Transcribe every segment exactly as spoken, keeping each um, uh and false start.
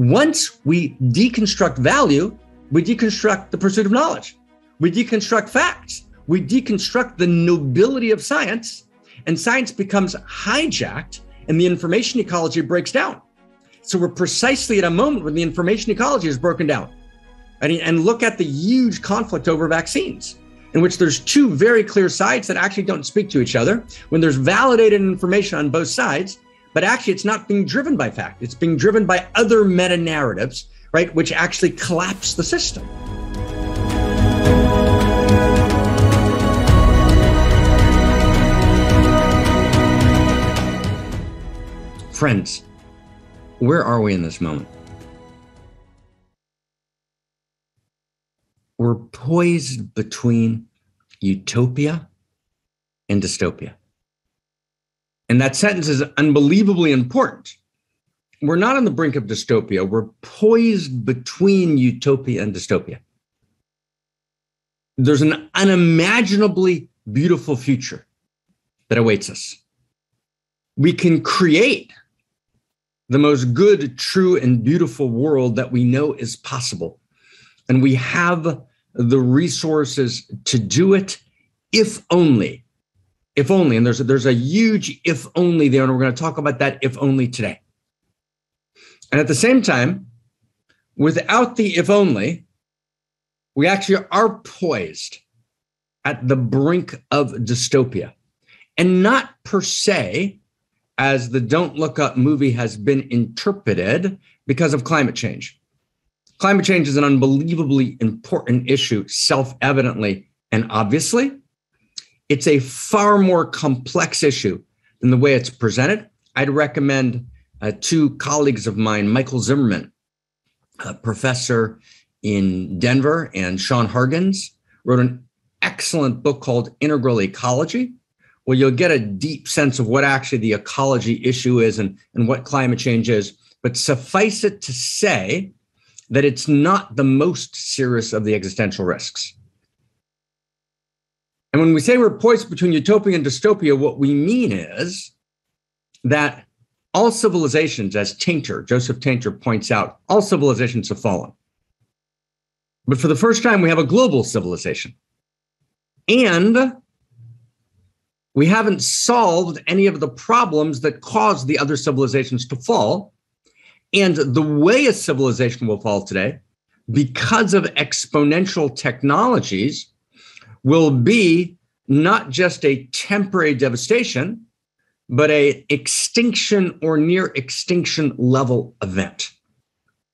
Once we deconstruct value, we deconstruct the pursuit of knowledge. We deconstruct facts. We deconstruct the nobility of science, and science becomes hijacked and the information ecology breaks down. So we're precisely at a moment when the information ecology is broken down. I mean, and look at the huge conflict over vaccines, in which there's two very clear sides that actually don't speak to each other, when there's validated information on both sides, but actually it's not being driven by fact. It's being driven by other meta-narratives, right, which actually collapse the system. Friends, where are we in this moment? We're poised between utopia and dystopia. And that sentence is unbelievably important. We're not on the brink of dystopia. We're poised between utopia and dystopia. There's an unimaginably beautiful future that awaits us. We can create the most good, true, and beautiful world that we know is possible. And we have the resources to do it, if only, if only, and there's a, there's a huge if only there, and we're going to talk about that if only today. And at the same time, without the if only, we actually are poised at the brink of dystopia, and not per se as the Don't Look Up movie has been interpreted because of climate change. Climate change is an unbelievably important issue, self-evidently and obviously. It's a far more complex issue than the way it's presented. I'd recommend uh, two colleagues of mine, Michael Zimmerman, a professor in Denver, and Sean Hargens, wrote an excellent book called Integral Ecology, where you'll get a deep sense of what actually the ecology issue is and, and what climate change is. But suffice it to say that it's not the most serious of the existential risks. And when we say we're poised between utopia and dystopia, what we mean is that all civilizations, as Tainter, Joseph Tainter points out, all civilizations have fallen. But for the first time, we have a global civilization. And we haven't solved any of the problems that caused the other civilizations to fall. And the way a civilization will fall today, because of exponential technologies, will be not just a temporary devastation, but an extinction or near extinction level event.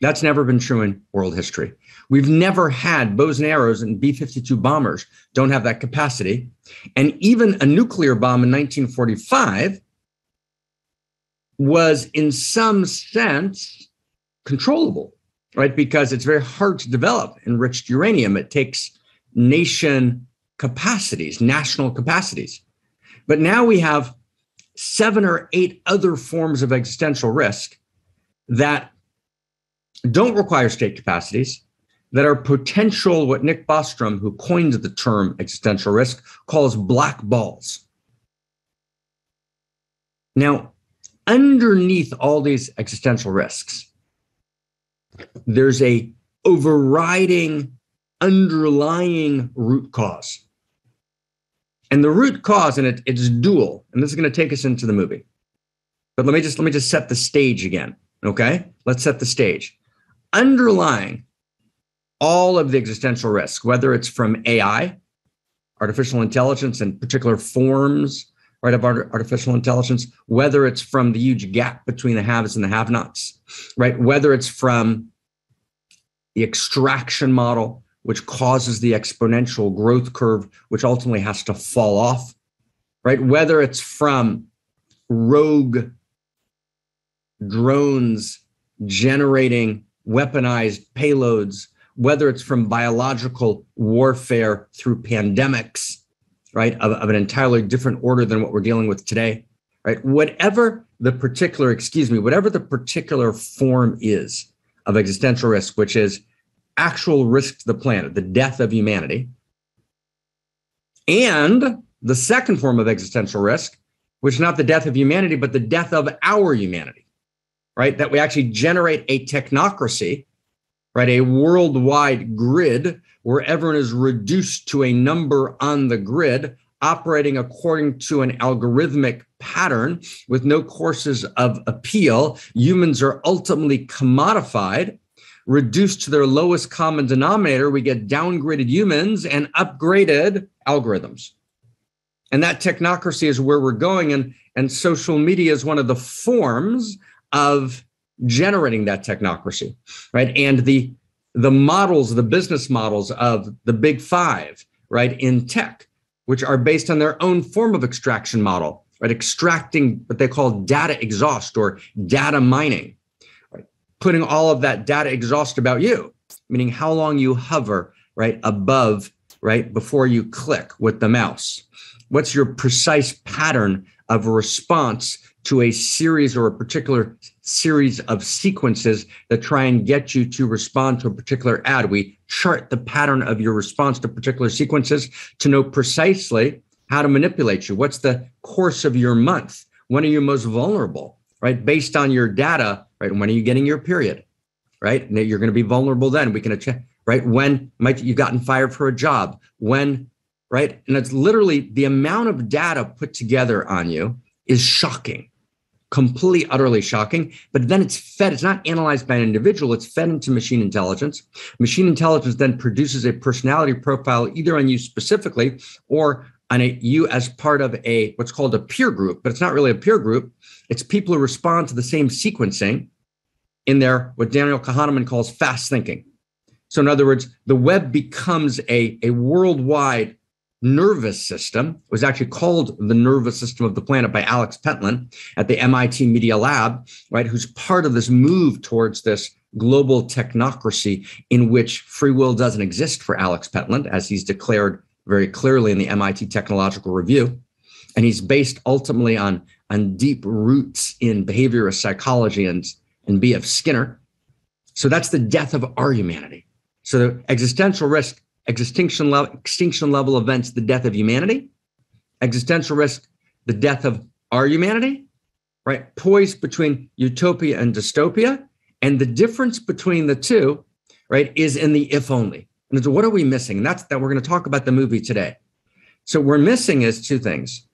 That's never been true in world history. We've never had bows and arrows, and B fifty-two bombers don't have that capacity. And even a nuclear bomb in nineteen forty-five was in some sense controllable, right? Because it's very hard to develop enriched uranium. It takes nation capacities, national capacities. But now we have seven or eight other forms of existential risk that don't require state capacities, that are potential, what Nick Bostrom, who coined the term existential risk, calls black balls. Now, underneath all these existential risks, there's a overriding, underlying root cause. And the root cause, and it, it's dual, and this is going to take us into the movie. But let me just let me just set the stage again, okay? Let's set the stage. Underlying all of the existential risks, whether it's from A I, artificial intelligence, and particular forms, right, of artificial intelligence, whether it's from the huge gap between the haves and the have-nots, right? Whether it's from the extraction model, which causes the exponential growth curve, which ultimately has to fall off, right? Whether it's from rogue drones generating weaponized payloads, whether it's from biological warfare through pandemics, right, of, of an entirely different order than what we're dealing with today, right? Whatever the particular, excuse me, whatever the particular form is of existential risk, which is actual risk to the planet, the death of humanity. And the second form of existential risk, which is not the death of humanity, but the death of our humanity, right? That we actually generate a technocracy, right? A worldwide grid where everyone is reduced to a number on the grid, operating according to an algorithmic pattern with no courses of appeal. Humans are ultimately commodified, reduced to their lowest common denominator. We get downgraded humans and upgraded algorithms. And that technocracy is where we're going. And, and social media is one of the forms of generating that technocracy, right? And the, the models, the business models of the big five, right, in tech, which are based on their own form of extraction model, right? Extracting what they call data exhaust or data mining, right? Putting all of that data exhaust about you, meaning how long you hover, right, above, right, before you click with the mouse. What's your precise pattern of response to a series or a particular series of sequences that try and get you to respond to a particular ad? We chart the pattern of your response to particular sequences to know precisely how to manipulate you. What's the course of your month? When are you most vulnerable, right? Based on your data, right? When are you getting your period, right? And you're going to be vulnerable then. We can, right? When might you've gotten fired for a job? When, right? And it's literally the amount of data put together on you is shocking, completely, utterly shocking. But then it's fed. It's not analyzed by an individual. It's fed into machine intelligence. Machine intelligence then produces a personality profile either on you specifically or on a, you as part of a what's called a peer group. But it's not really a peer group. It's people who respond to the same sequencing in their what Daniel Kahneman calls fast thinking. So in other words, the web becomes a, a worldwide nervous system. It was actually called the nervous system of the planet by Alex Pentland at the M I T Media Lab, right? Who's part of this move towards this global technocracy in which free will doesn't exist for Alex Pentland, as he's declared very clearly in the M I T Technological Review. And he's based ultimately on, on deep roots in behaviorist psychology and, and B F Skinner. So that's the death of our humanity. So the existential risk, Extinction level, extinction level events, the death of humanity. Existential risk, the death of our humanity, right? Poised between utopia and dystopia. And the difference between the two, right, is in the if only. And it's what are we missing? And that's that we're going to talk about the movie today. So we're missing is two things.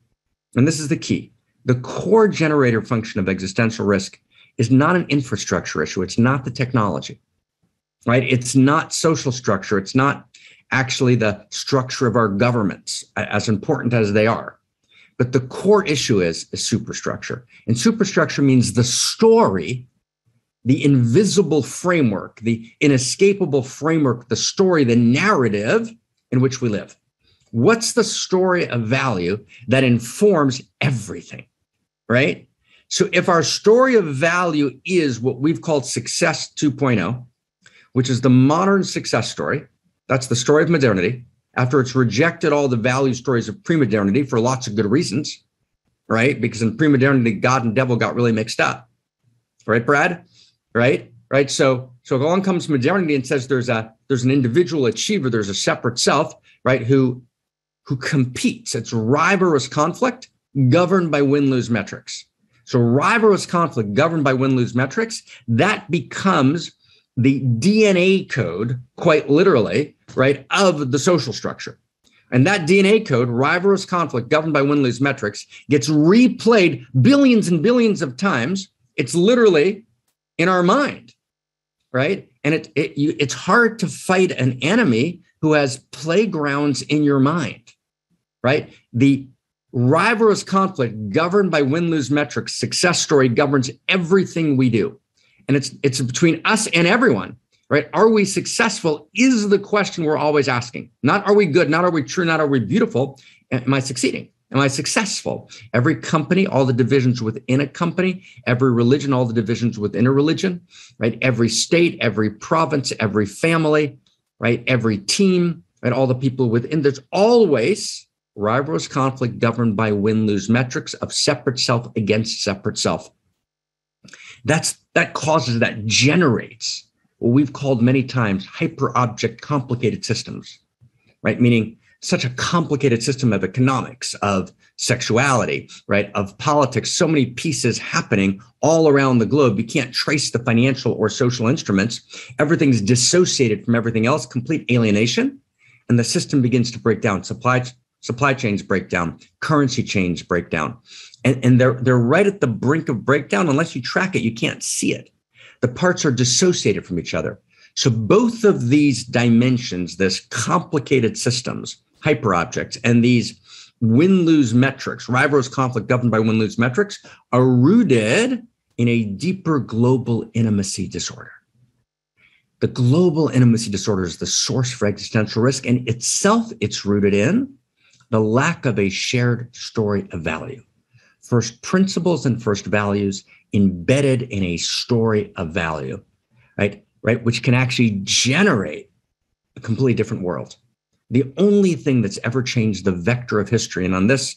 And this is the key. The core generator function of existential risk is not an infrastructure issue. It's not the technology, right? It's not social structure. It's not actually the structure of our governments, as important as they are. But the core issue is, is superstructure. And superstructure means the story, the invisible framework, the inescapable framework, the story, the narrative in which we live. What's the story of value that informs everything, right? So if our story of value is what we've called success two point oh, which is the modern success story, that's the story of modernity, after it's rejected all the value stories of pre-modernity for lots of good reasons, right? Because in pre-modernity, God and devil got really mixed up, right, Brad? Right, right. So, so along comes modernity and says there's a there's an individual achiever, there's a separate self, right? Who, who competes? It's rivalrous conflict governed by win-lose metrics. So rivalrous conflict governed by win-lose metrics that becomes the D N A code, quite literally, right, of the social structure. And that D N A code, rivalrous conflict governed by win-lose metrics, gets replayed billions and billions of times. It's literally in our mind, right? And it, it you, it's hard to fight an enemy who has playgrounds in your mind, right? The rivalrous conflict governed by win-lose metrics, success story governs everything we do. And it's it's between us and everyone, right? Are we successful is the question we're always asking. Not are we good, not are we true, not are we beautiful. Am I succeeding? Am I successful? Every company, all the divisions within a company, every religion, all the divisions within a religion, right? Every state, every province, every family, right? Every team, right? All the people within. There's always rivalrous conflict governed by win-lose metrics of separate self against separate self. That's that causes, that generates what we've called many times hyper-object complicated systems, right? Meaning such a complicated system of economics, of sexuality, right, of politics, so many pieces happening all around the globe. You can't trace the financial or social instruments. Everything's dissociated from everything else, complete alienation. And the system begins to break down. Supply, supply chains break down, currency chains break down. And, and they're, they're right at the brink of breakdown. Unless you track it, you can't see it. The parts are dissociated from each other. So both of these dimensions, this complicated systems, hyperobjects, and these win-lose metrics, rivalrous conflict governed by win-lose metrics, are rooted in a deeper global intimacy disorder. The global intimacy disorder is the source for existential risk, and itself it's rooted in the lack of a shared story of value. First principles and first values embedded in a story of value, right? Right, which can actually generate a completely different world. The only thing that's ever changed the vector of history, and on this,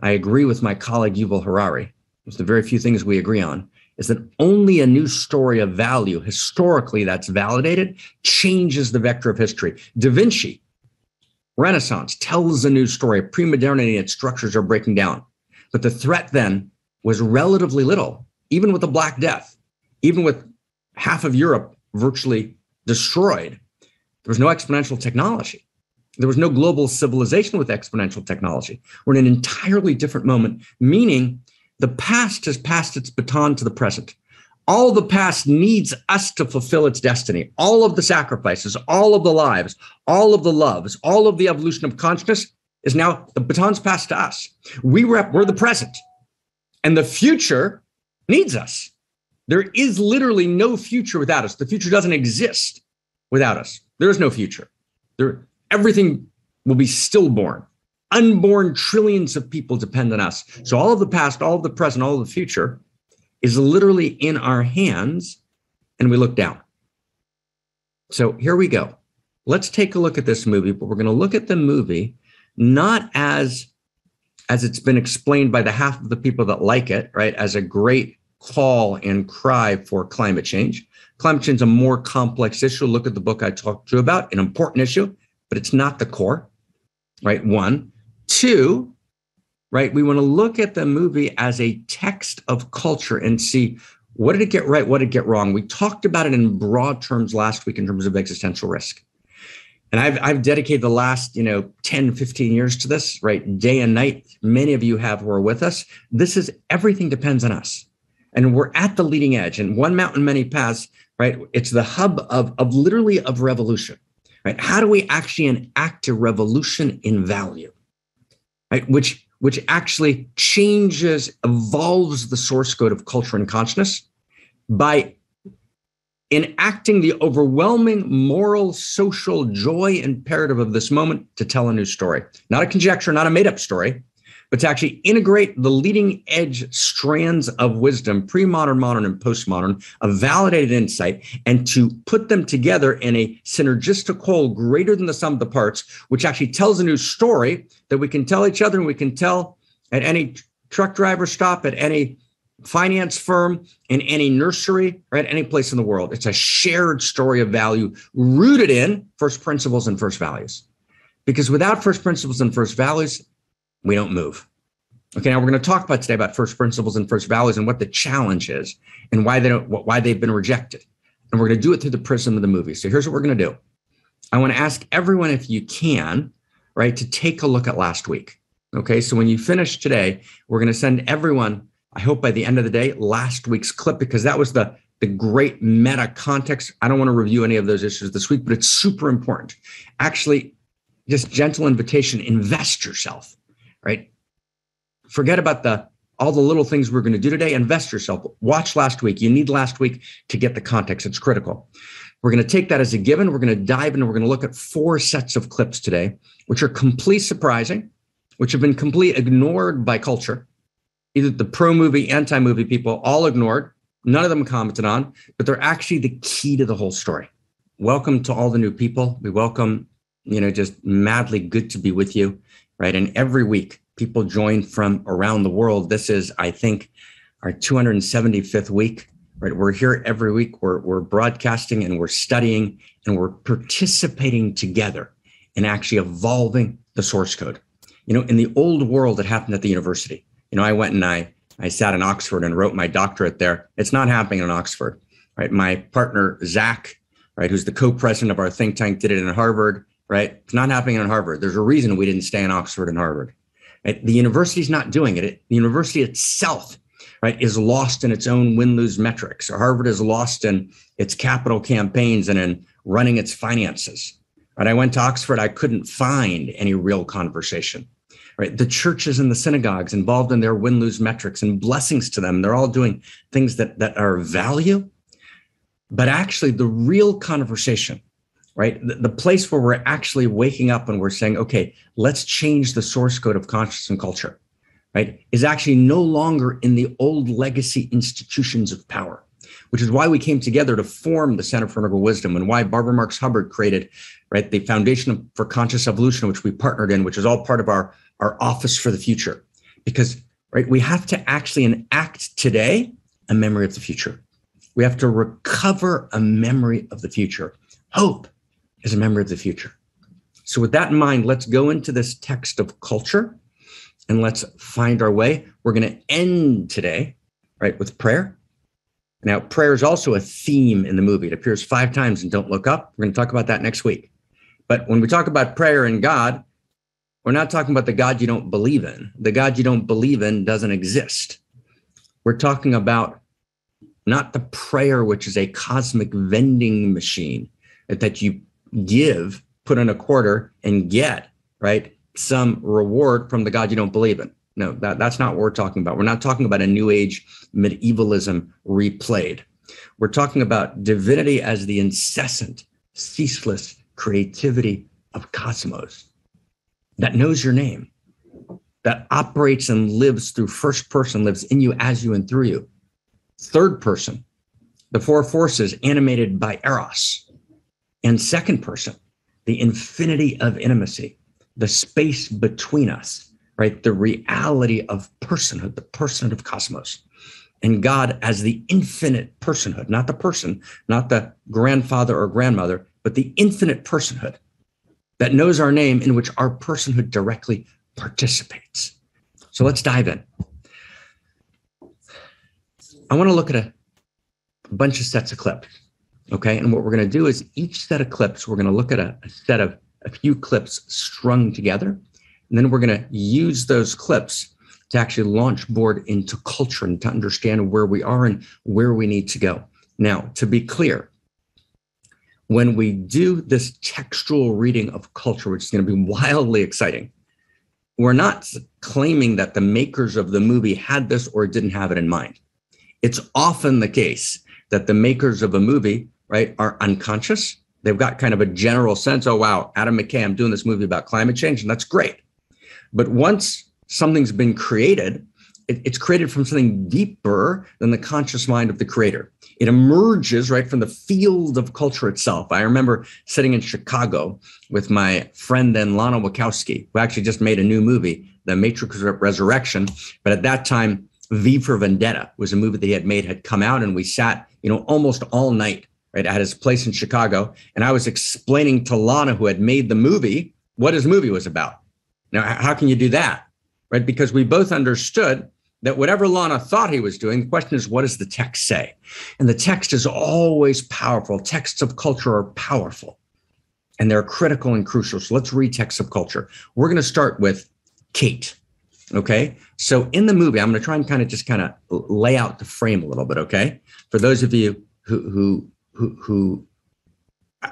I agree with my colleague Yuval Harari, it's the very few things we agree on, is that only a new story of value, historically that's validated, changes the vector of history. Da Vinci, Renaissance, tells a new story. Pre-modernity, its structures are breaking down. But the threat then was relatively little, even with the Black Death, even with half of Europe virtually destroyed. There was no exponential technology. There was no global civilization with exponential technology. We're in an entirely different moment, meaning the past has passed its baton to the present. All the past needs us to fulfill its destiny. All of the sacrifices, all of the lives, all of the loves, all of the evolution of consciousness is now the baton's passed to us. We rep, we're the present, and the future needs us. There is literally no future without us. The future doesn't exist without us. There is no future. There, everything will be stillborn. Unborn trillions of people depend on us. So all of the past, all of the present, all of the future is literally in our hands, and we look down. So here we go. Let's take a look at this movie, but we're going to look at the movie not as, as it's been explained by the half of the people that like it, right, as a great call and cry for climate change. Climate change is a more complex issue. Look at the book I talked to you about, an important issue, but it's not the core, right? One. Two, right? We want to look at the movie as a text of culture and see what did it get right? What did it get wrong? We talked about it in broad terms last week in terms of existential risk. And I've, I've dedicated the last, you know, ten, fifteen years to this, right? Day and night. Many of you have who are with us. This is everything depends on us. And we're at the leading edge, and one mountain, many paths, right? It's the hub of, of literally of revolution, right? How do we actually enact a revolution in value, right? Which, which actually changes, evolves the source code of culture and consciousness by enacting the overwhelming moral, social joy imperative of this moment to tell a new story, not a conjecture, not a made up story, but to actually integrate the leading edge strands of wisdom, pre-modern, modern, and postmodern, of validated insight, and to put them together in a synergistical greater than the sum of the parts, which actually tells a new story that we can tell each other, and we can tell at any truck driver stop, at any finance firm, in any nursery, or at any place in the world. It's a shared story of value rooted in first principles and first values. Because without first principles and first values, we don't move. Okay, now we're going to talk about today about first principles and first values and what the challenge is and why they don't, why they've been rejected. And we're going to do it through the prism of the movie. So here's what we're going to do. I want to ask everyone, if you can, right, to take a look at last week. Okay, so when you finish today, we're going to send everyone, I hope by the end of the day, last week's clip, because that was the the great meta context. I don't want to review any of those issues this week, but it's super important. Actually, just gentle invitation, invest yourself. Right? Forget about the all the little things we're going to do today. Invest yourself. Watch last week. You need last week to get the context. It's critical. We're going to take that as a given. We're going to dive in. We're going to look at four sets of clips today, which are completely surprising, which have been completely ignored by culture. Either the pro-movie, anti-movie people, all ignored. None of them commented on, but they're actually the key to the whole story. Welcome to all the new people. We welcome, you know, just madly good to be with you. Right. And every week people join from around the world. This is, I think, our two hundred seventy-fifth week. Right. We're here every week. We're, we're broadcasting and we're studying and we're participating together and actually evolving the source code. You know, in the old world, it happened at the university. You know, I went and I, I sat in Oxford and wrote my doctorate there. It's not happening in Oxford, right? My partner, Zach, right, who's the co-president of our think tank, did it in Harvard, right? It's not happening in Harvard. There's a reason we didn't stay in Oxford and Harvard. Right? The university's not doing it. it. The university itself, right, is lost in its own win-lose metrics. Harvard is lost in its capital campaigns and in running its finances. Right? I went to Oxford. I couldn't find any real conversation. Right? The churches and the synagogues involved in their win-lose metrics and blessings to them, they're all doing things that, that are value. But actually, the real conversation, right, the, the place where we're actually waking up and we're saying, okay, let's change the source code of consciousness and culture, right, is actually no longer in the old legacy institutions of power, which is why we came together to form the Center for Integral Wisdom and why Barbara Marx Hubbard created, right, the Foundation for Conscious Evolution, which we partnered in, which is all part of our, our office for the future. Because, right, we have to actually enact today a memory of the future. We have to recover a memory of the future. Hope is a memory of the future. So with that in mind, let's go into this text of culture and let's find our way. We're going to end today, right, with prayer. Now, prayer is also a theme in the movie. It appears five times in Don't Look Up. We're going to talk about that next week. But when we talk about prayer and God, we're not talking about the God you don't believe in. The God you don't believe in doesn't exist. We're talking about not the prayer, which is a cosmic vending machine that you give, put in a quarter, and get, right, some reward from the God you don't believe in. No, that, that's not what we're talking about. We're not talking about a new age medievalism replayed. We're talking about divinity as the incessant, ceaseless creativity of cosmos that knows your name, that operates and lives through first person, lives in you, as you, and through you. Third person, the four forces animated by Eros. And second person, the infinity of intimacy, the space between us, right? The reality of personhood, the personhood of cosmos. And God as the infinite personhood, not the person, not the grandfather or grandmother, but the infinite personhood that knows our name, in which our personhood directly participates. So let's dive in. I want to look at a bunch of sets of clips, okay? And what we're going to do is each set of clips, we're going to look at a, a set of a few clips strung together, and then we're going to use those clips to actually launch board into culture and to understand where we are and where we need to go. Now, to be clear, when we do this textual reading of culture, which is going to be wildly exciting, we're not claiming that the makers of the movie had this or didn't have it in mind. It's often the case that the makers of a movie, right, are unconscious. They've got kind of a general sense, oh, wow, Adam McKay, I'm doing this movie about climate change, and that's great. But once something's been created, it, it's created from something deeper than the conscious mind of the creator. It emerges, right, from the field of culture itself. I remember sitting in Chicago with my friend then, Lana Wachowski, who actually just made a new movie, The Matrix Resurrection, but at that time, V for Vendetta was a movie that he had made, had come out, and we sat, you know, almost all night, right, at his place in Chicago. And I was explaining to Lana, who had made the movie, what his movie was about. Now, how can you do that, right? Because we both understood that whatever Lana thought he was doing, the question is, what does the text say? And the text is always powerful. Texts of culture are powerful, and they're critical and crucial. So let's read texts of culture. We're going to start with Kate. Okay, so in the movie, I'm going to try and kind of just kind of lay out the frame a little bit. Okay, for those of you who who who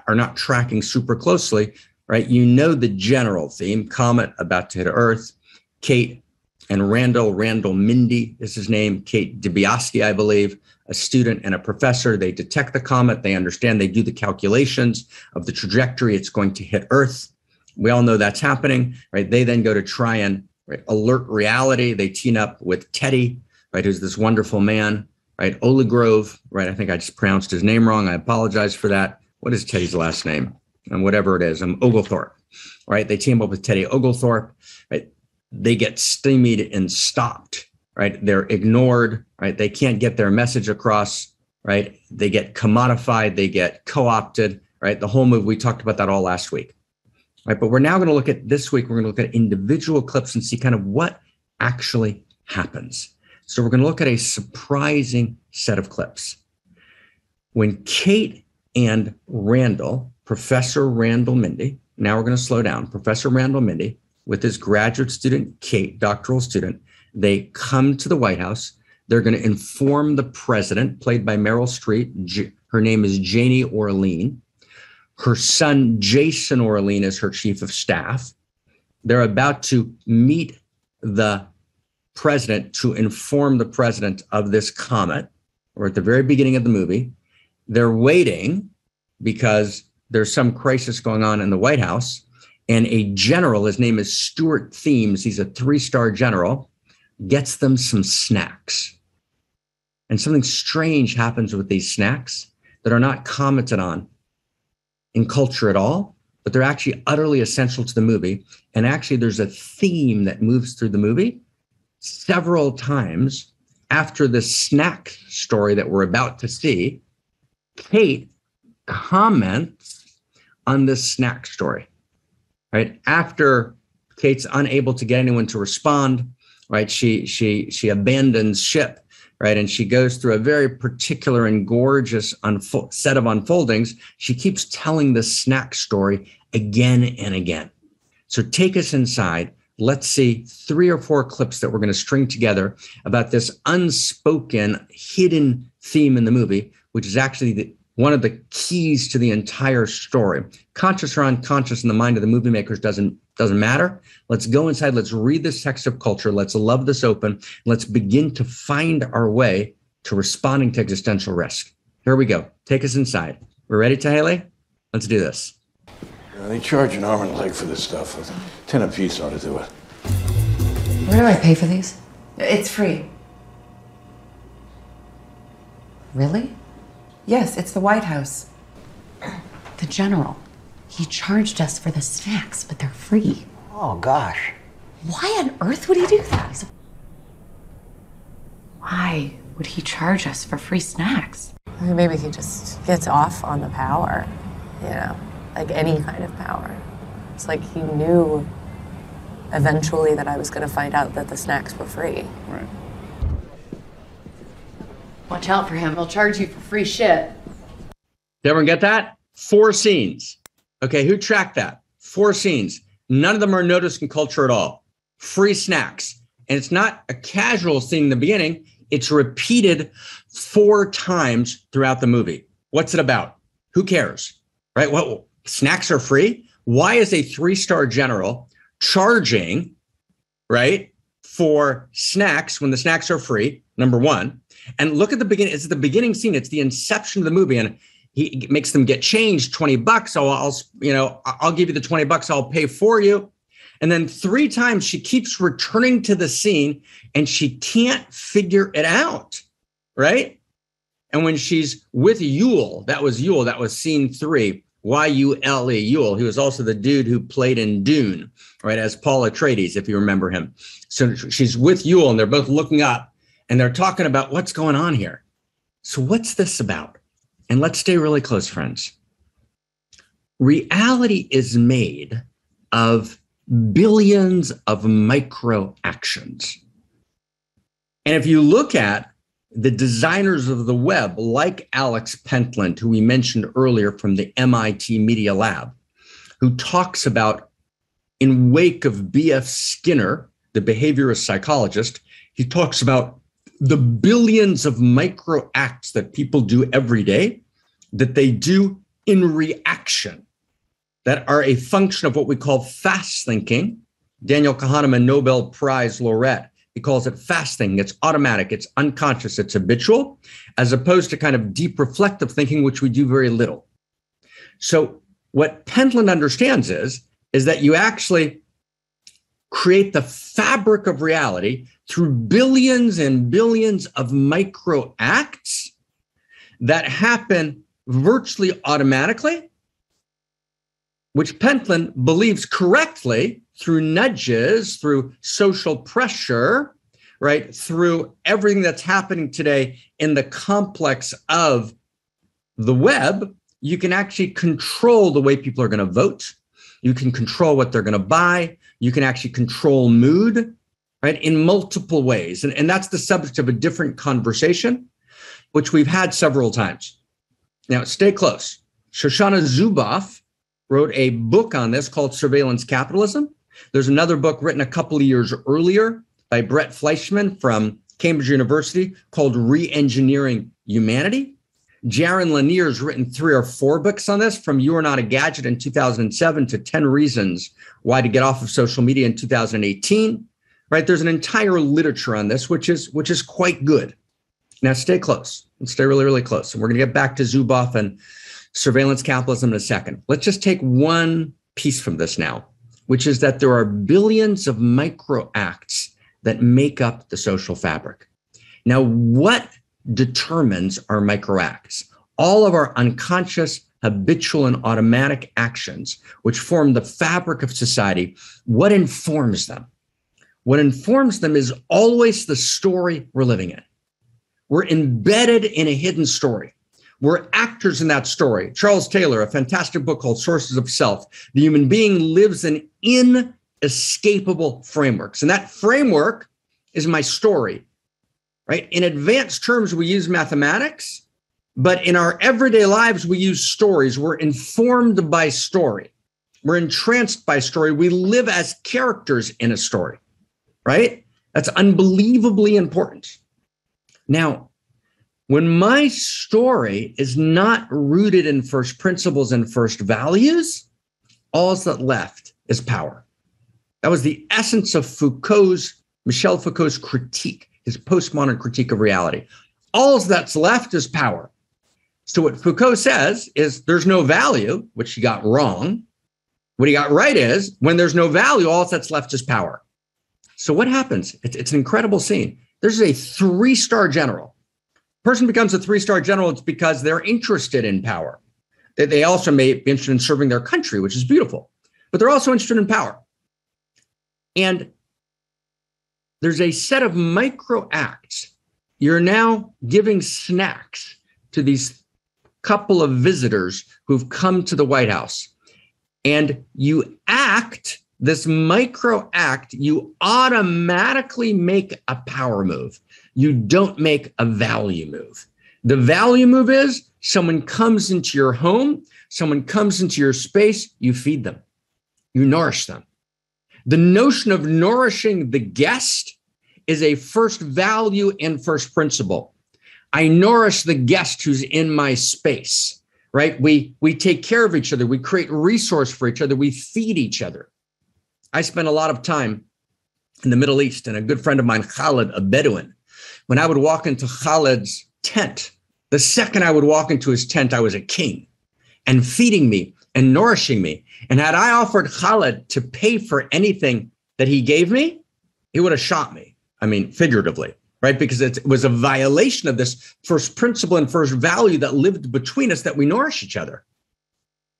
are not tracking super closely, right? You know the general theme: comet about to hit Earth, Kate and Randall. Randall Mindy is his name. Kate Dibiasky, I believe, a student and a professor. They detect the comet. They understand. They do the calculations of the trajectory it's going to hit Earth. We all know that's happening, right? They then go to try and right, alert reality. They team up with Teddy, right, who's this wonderful man, right, Olegrove, right, I think I just pronounced his name wrong, I apologize for that. What is Teddy's last name? And whatever it is, I'm Oglethorpe, right, they team up with Teddy Oglethorpe, right, they get stymied and stopped, right, they're ignored, right, they can't get their message across, right, they get commodified, they get co-opted, right, the whole movie, we talked about that all last week. Right, but we're now going to look at this week, we're going to look at individual clips and see kind of what actually happens. So we're going to look at a surprising set of clips. When Kate and Randall, Professor Randall Mindy, now we're going to slow down, Professor Randall Mindy, with his graduate student, Kate, doctoral student, they come to the White House. They're going to inform the president, played by Meryl Streep. Her name is Janie Orlean. Her son, Jason Orlean, is her chief of staff. They're about to meet the president to inform the president of this comet. We're at the very beginning of the movie. They're waiting because there's some crisis going on in the White House. And a general, his name is Stuart Themes, he's a three-star general, gets them some snacks. And something strange happens with these snacks that are not commented on in culture at all, but they're actually utterly essential to the movie. And actually there's a theme that moves through the movie several times after the snack story that we're about to see. Kate comments on this snack story, right? After Kate's unable to get anyone to respond, right? She, she, she abandons ship, right? And she goes through a very particular and gorgeous unfo- set of unfoldings. She keeps telling the snack story again and again. So take us inside. Let's see three or four clips that we're going to string together about this unspoken, hidden theme in the movie, which is actually the, one of the keys to the entire story. Conscious or unconscious in the mind of the movie makers doesn't Doesn't matter. Let's go inside. Let's read this text of culture. Let's love this open. Let's begin to find our way to responding to existential risk. Here we go. Take us inside. We're ready, Tahele? Let's do this. They charge an arm and leg for this stuff. A ten apiece ought to do it. Where do I pay for these? It's free. Really? Yes, it's the White House. The general. He charged us for the snacks, but they're free. Oh, gosh. Why on earth would he do that? Why would he charge us for free snacks? I mean, maybe he just gets off on the power, you know, like any kind of power. It's like he knew eventually that I was going to find out that the snacks were free. Right. Watch out for him. He'll charge you for free shit. Did everyone get that? Four scenes. Okay, who tracked that? Four scenes. None of them are noticed in culture at all. Free snacks. And it's not a casual scene in the beginning. It's repeated four times throughout the movie. What's it about? Who cares? Right? Well, snacks are free. Why is a three-star general charging, right, for snacks when the snacks are free? Number one. And look at the beginning. It's the beginning scene. It's the inception of the movie. And he makes them get changed, twenty bucks. Oh, I'll, you know, I'll give you the twenty bucks. I'll pay for you. And then three times she keeps returning to the scene and she can't figure it out. Right. And when she's with Yule, that was Yule. That was scene three. Y U L E, Yule. He was also the dude who played in Dune, right, as Paul Atreides, if you remember him. So she's with Yule and they're both looking up and they're talking about what's going on here. So what's this about? And let's stay really close, friends. Reality is made of billions of micro actions. And if you look at the designers of the web, like Alex Pentland, who we mentioned earlier from the M I T Media Lab, who talks about, in wake of B F Skinner, the behaviorist psychologist, he talks about the billions of micro acts that people do every day, that they do in reaction, that are a function of what we call fast thinking. Daniel Kahneman, Nobel Prize laureate, he calls it fast thinking. It's automatic, it's unconscious, it's habitual, as opposed to kind of deep reflective thinking, which we do very little. So what Pentland understands is, is that you actually create the fabric of reality through billions and billions of micro acts that happen virtually automatically, which Pentland believes correctly through nudges, through social pressure, right, through everything that's happening today in the complex of the web, you can actually control the way people are going to vote. You can control what they're going to buy. You can actually control mood, right, in multiple ways. And, and that's the subject of a different conversation, which we've had several times. Now, stay close. Shoshana Zuboff wrote a book on this called Surveillance Capitalism. There's another book written a couple of years earlier by Brett Fleischman from Cambridge University called Reengineering Humanity. Jaron Lanier's written three or four books on this, from You Are Not a Gadget in two thousand seven to ten reasons Why to Get Off of Social Media in two thousand eighteen, right? There's an entire literature on this, which is, which is quite good. Now stay close and stay really, really close. And we're going to get back to Zuboff and surveillance capitalism in a second. Let's just take one piece from this now, which is that there are billions of micro acts that make up the social fabric. Now, what determines our micro acts? All of our unconscious, habitual, and automatic actions, which form the fabric of society, what informs them? What informs them is always the story we're living in. We're embedded in a hidden story. We're actors in that story. Charles Taylor, a fantastic book called Sources of Self. The human being lives in inescapable frameworks. And that framework is my story, right? In advanced terms, we use mathematics, but in our everyday lives, we use stories. We're informed by story. We're entranced by story. We live as characters in a story, right? That's unbelievably important. Now, when my story is not rooted in first principles and first values, all that's left is power. That was the essence of Foucault's, Michel Foucault's critique, his postmodern critique of reality. All that's left is power. So what Foucault says is there's no value, which he got wrong. What he got right is when there's no value, all that's left is power. So what happens? It's, it's an incredible scene. There's a three-star general. Person becomes a three-star general, it's because they're interested in power. They, they also may be interested in serving their country, which is beautiful, but they're also interested in power. And there's a set of micro acts. You're now giving snacks to these couple of visitors who've come to the White House. And you act, this micro act, you automatically make a power move. You don't make a value move. The value move is someone comes into your home, someone comes into your space, you feed them, you nourish them. The notion of nourishing the guest is a first value and first principle. I nourish the guest who's in my space, right? We, we take care of each other. We create resource for each other. We feed each other. I spent a lot of time in the Middle East, and a good friend of mine, Khalid, a Bedouin, when I would walk into Khalid's tent, the second I would walk into his tent, I was a king and feeding me and nourishing me. And had I offered Khalid to pay for anything that he gave me, he would have shot me. I mean, figuratively, right? Because it was a violation of this first principle and first value that lived between us, that we nourish each other.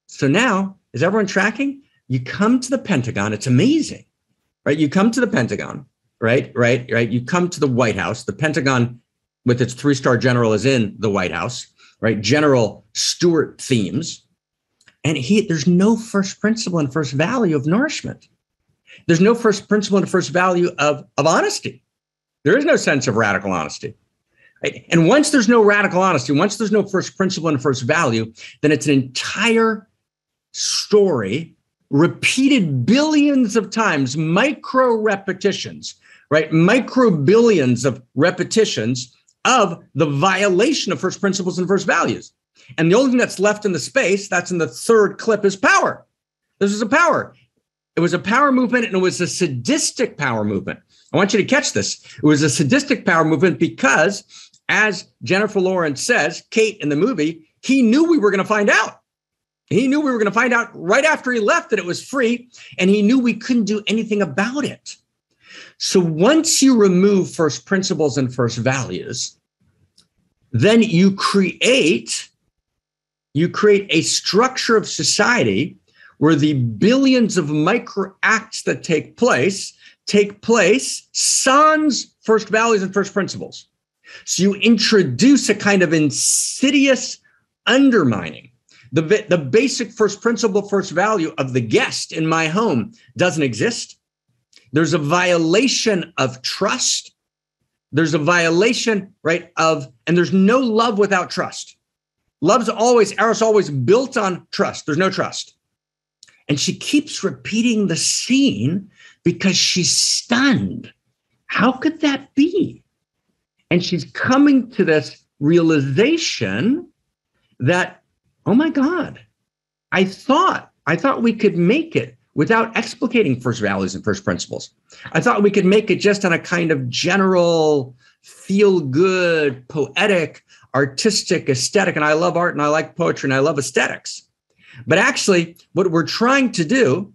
So now, is everyone tracking? You come to the Pentagon. It's amazing, right? You come to the Pentagon. Right, right, right. You come to the White House. The Pentagon, with its three-star general, is in the White House, right? General Stuart Themes. And he, there's no first principle and first value of nourishment. There's no first principle and first value of, of honesty. There is no sense of radical honesty. Right? And once there's no radical honesty, once there's no first principle and first value, then it's an entire story repeated billions of times, micro repetitions. Right? Micro billions of repetitions of the violation of first principles and first values. And the only thing that's left in the space, that's in the third clip, is power. This is a power. It was a power movement, and it was a sadistic power movement. I want you to catch this. It was a sadistic power movement because, as Jennifer Lawrence says, Kate in the movie, he knew we were going to find out. He knew we were going to find out right after he left that it was free, and he knew we couldn't do anything about it. So once you remove first principles and first values, then you create, you create a structure of society where the billions of micro acts that take place, take place sans first values and first principles. So you introduce a kind of insidious undermining. The, the basic first principle, first value of the guest in my home doesn't exist. There's a violation of trust. There's a violation, right, of, and there's no love without trust. Love's always, ours always built on trust. There's no trust. And she keeps repeating the scene because she's stunned. How could that be? And she's coming to this realization that, oh my God, I thought, I thought we could make it without explicating first values and first principles. I thought we could make it just on a kind of general, feel-good, poetic, artistic, aesthetic. And I love art and I like poetry and I love aesthetics. But actually, what we're trying to do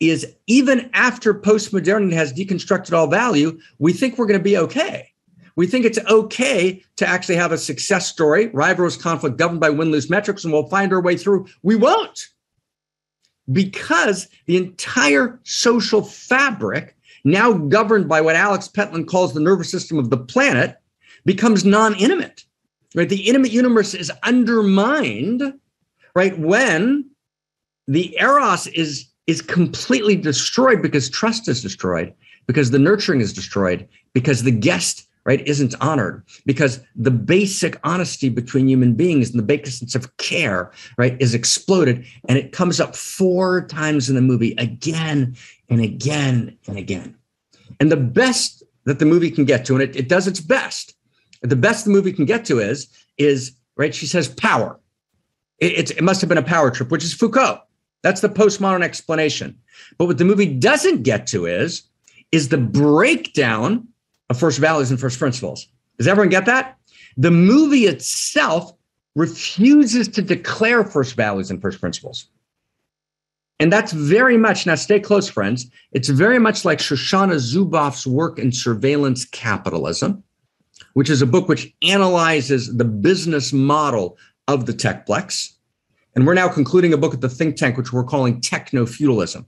is, even after postmodernity has deconstructed all value, we think we're going to be okay. We think it's okay to actually have a success story, rivalrous conflict governed by win-lose metrics, and we'll find our way through. We won't, because the entire social fabric, now governed by what Alex Pentland calls the nervous system of the planet, becomes non-intimate. Right? The intimate universe is undermined, right, when the eros is, is completely destroyed, because trust is destroyed, because the nurturing is destroyed, because the guest, right, isn't honored, because the basic honesty between human beings and the basic sense of care, right, is exploded. And it comes up four times in the movie, again and again and again. And the best that the movie can get to, and it, it does its best, the best the movie can get to is, is right, she says power. It, it's, it must have been a power trip, which is Foucault. That's the postmodern explanation. But what the movie doesn't get to is, is the breakdown of first values and first principles. Does everyone get that? The movie itself refuses to declare first values and first principles. And that's very much, now stay close, friends, it's very much like Shoshana Zuboff's work in Surveillance Capitalism, which is a book which analyzes the business model of the techplex. And we're now concluding a book at the think tank, which we're calling Techno-Feudalism,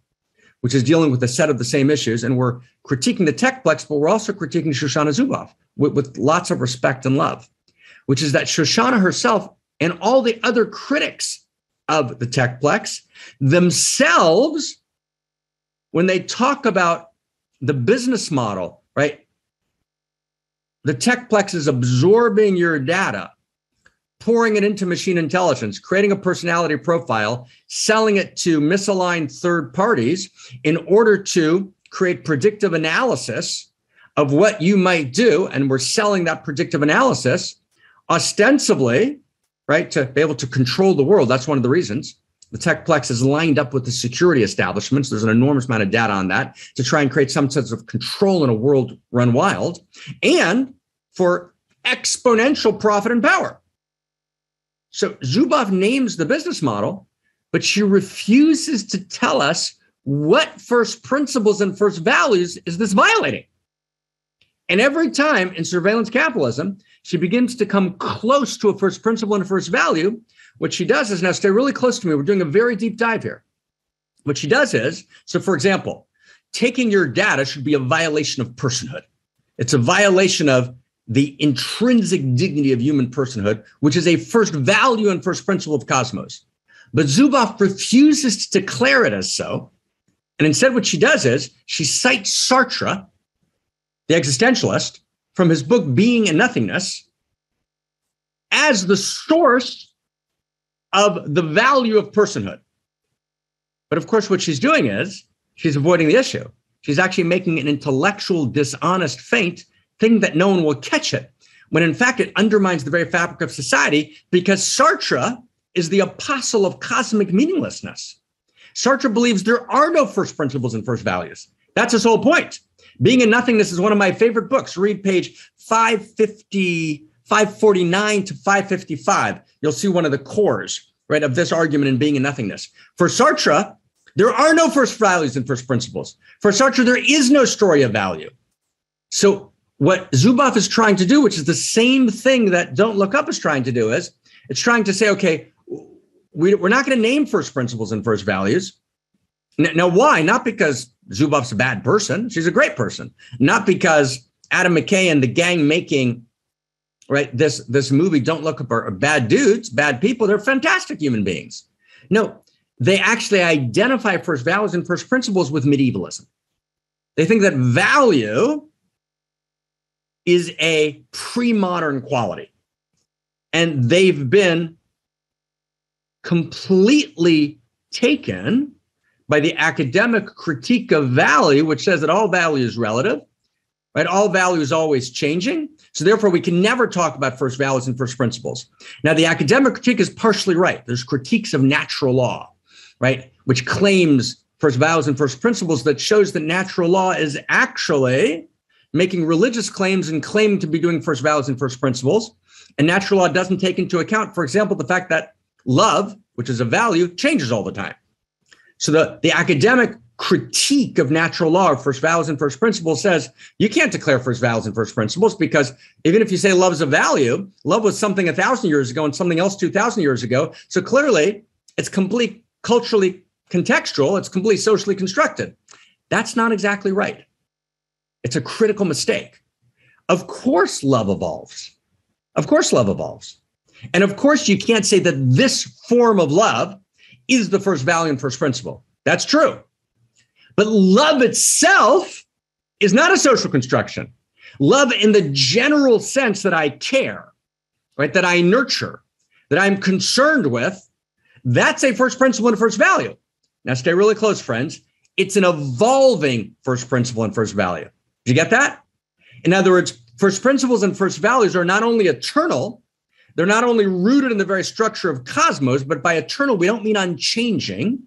which is dealing with a set of the same issues. And we're critiquing the techplex, but we're also critiquing Shoshana Zuboff with, with lots of respect and love, which is that Shoshana herself and all the other critics of the techplex themselves, when they talk about the business model, right, the techplex is absorbing your data, pouring it into machine intelligence, creating a personality profile, selling it to misaligned third parties in order to create predictive analysis of what you might do. And we're selling that predictive analysis ostensibly, right, to be able to control the world. That's one of the reasons the techplex is lined up with the security establishments. There's an enormous amount of data on that to try and create some sense of control in a world run wild, and for exponential profit and power. So Zuboff names the business model, but she refuses to tell us what first principles and first values is this violating. And every time in Surveillance Capitalism, she begins to come close to a first principle and a first value. What she does is, now stay really close to me, we're doing a very deep dive here. What she does is, so for example, taking your data should be a violation of personhood. It's a violation of the intrinsic dignity of human personhood, which is a first value and first principle of cosmos. But Zuboff refuses to declare it as so. And instead, what she does is she cites Sartre, the existentialist, from his book Being and Nothingness, as the source of the value of personhood. But of course, what she's doing is she's avoiding the issue. She's actually making an intellectual dishonest feint, thing that no one will catch it, when in fact it undermines the very fabric of society, because Sartre is the apostle of cosmic meaninglessness. Sartre believes there are no first principles and first values. That's his whole point. Being in Nothingness is one of my favorite books. Read page five fifty, five forty-nine to five fifty-five. You'll see one of the cores, right, of this argument in Being in Nothingness. For Sartre, there are no first values and first principles. For Sartre, there is no story of value. So what Zuboff is trying to do, which is the same thing that Don't Look Up is trying to do, is it's trying to say, okay, we, we're not going to name first principles and first values. Now, why? Not because Zuboff's a bad person. She's a great person. Not because Adam McKay and the gang making, right, this, this movie Don't Look Up are, are bad dudes, bad people. They're fantastic human beings. No, they actually identify first values and first principles with medievalism. They think that value is a pre-modern quality. And they've been completely taken by the academic critique of value, which says that all value is relative, right? All value is always changing. So therefore, we can never talk about first values and first principles. Now, the academic critique is partially right. There's critiques of natural law, right, which claims first values and first principles that shows that natural law is actually making religious claims and claiming to be doing first values and first principles. And natural law doesn't take into account, for example, the fact that love, which is a value, changes all the time. So the, the academic critique of natural law, first values and first principles, says you can't declare first values and first principles, because even if you say love is a value, love was something a thousand years ago and something else two thousand years ago. So clearly it's complete culturally contextual. It's completely socially constructed. That's not exactly right. It's a critical mistake. Of course, love evolves. Of course, love evolves. And of course, you can't say that this form of love is the first value and first principle. That's true. But love itself is not a social construction. Love in the general sense that I care, right? That I nurture, that I'm concerned with, that's a first principle and first value. Now stay really close, friends. It's an evolving first principle and first value. Did you get that? In other words, first principles and first values are not only eternal, they're not only rooted in the very structure of cosmos, but by eternal, we don't mean unchanging.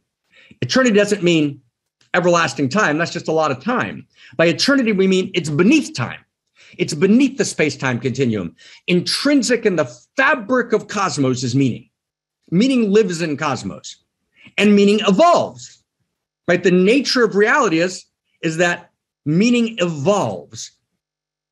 Eternity doesn't mean everlasting time. That's just a lot of time. By eternity, we mean it's beneath time. It's beneath the space-time continuum. Intrinsic in the fabric of cosmos is meaning. Meaning lives in cosmos, and meaning evolves, right? The nature of reality is, is that meaning evolves.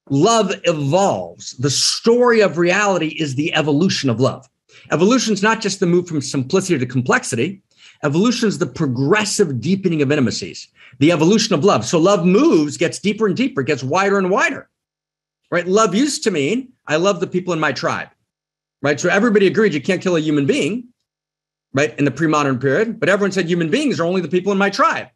Love evolves. The story of reality is the evolution of love. Evolution is not just the move from simplicity to complexity. Evolution is the progressive deepening of intimacies, the evolution of love. So love moves, gets deeper and deeper, gets wider and wider, right? Love used to mean I love the people in my tribe, right? So everybody agreed you can't kill a human being, right, in the pre-modern period, but everyone said human beings are only the people in my tribe.